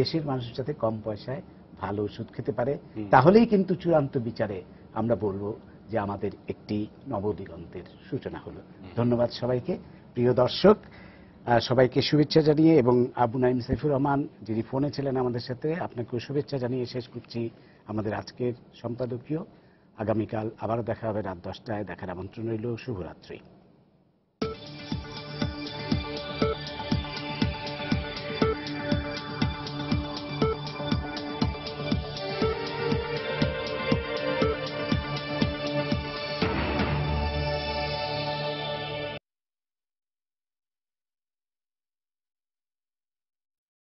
দেশের মানুষের সাথে কম পয়সায় ভালো ওষুধ খেতে পারে। তাহলেই কিন্তু চূড়ান্ত বিচারে আমরা বলবো যে আমাদের একটি নবদিগন্তের সূচনা হলো। ধন্যবাদ সবাইকে। প্রিয় দর্শক, সবাইকে শুভেচ্ছা জানিয়ে এবং আবু নাইম সাইফুর রহমান যিনি ফোনে ছিলেন আমাদের সাথে, আপনাকেও শুভেচ্ছা জানিয়ে শেষ করছি আমাদের আজকের সম্পাদকীয়। আগামীকাল আবারও দেখা হবে রাত 10টায়। দেখার আমন্ত্রণ রইল। শুভরাত্রি।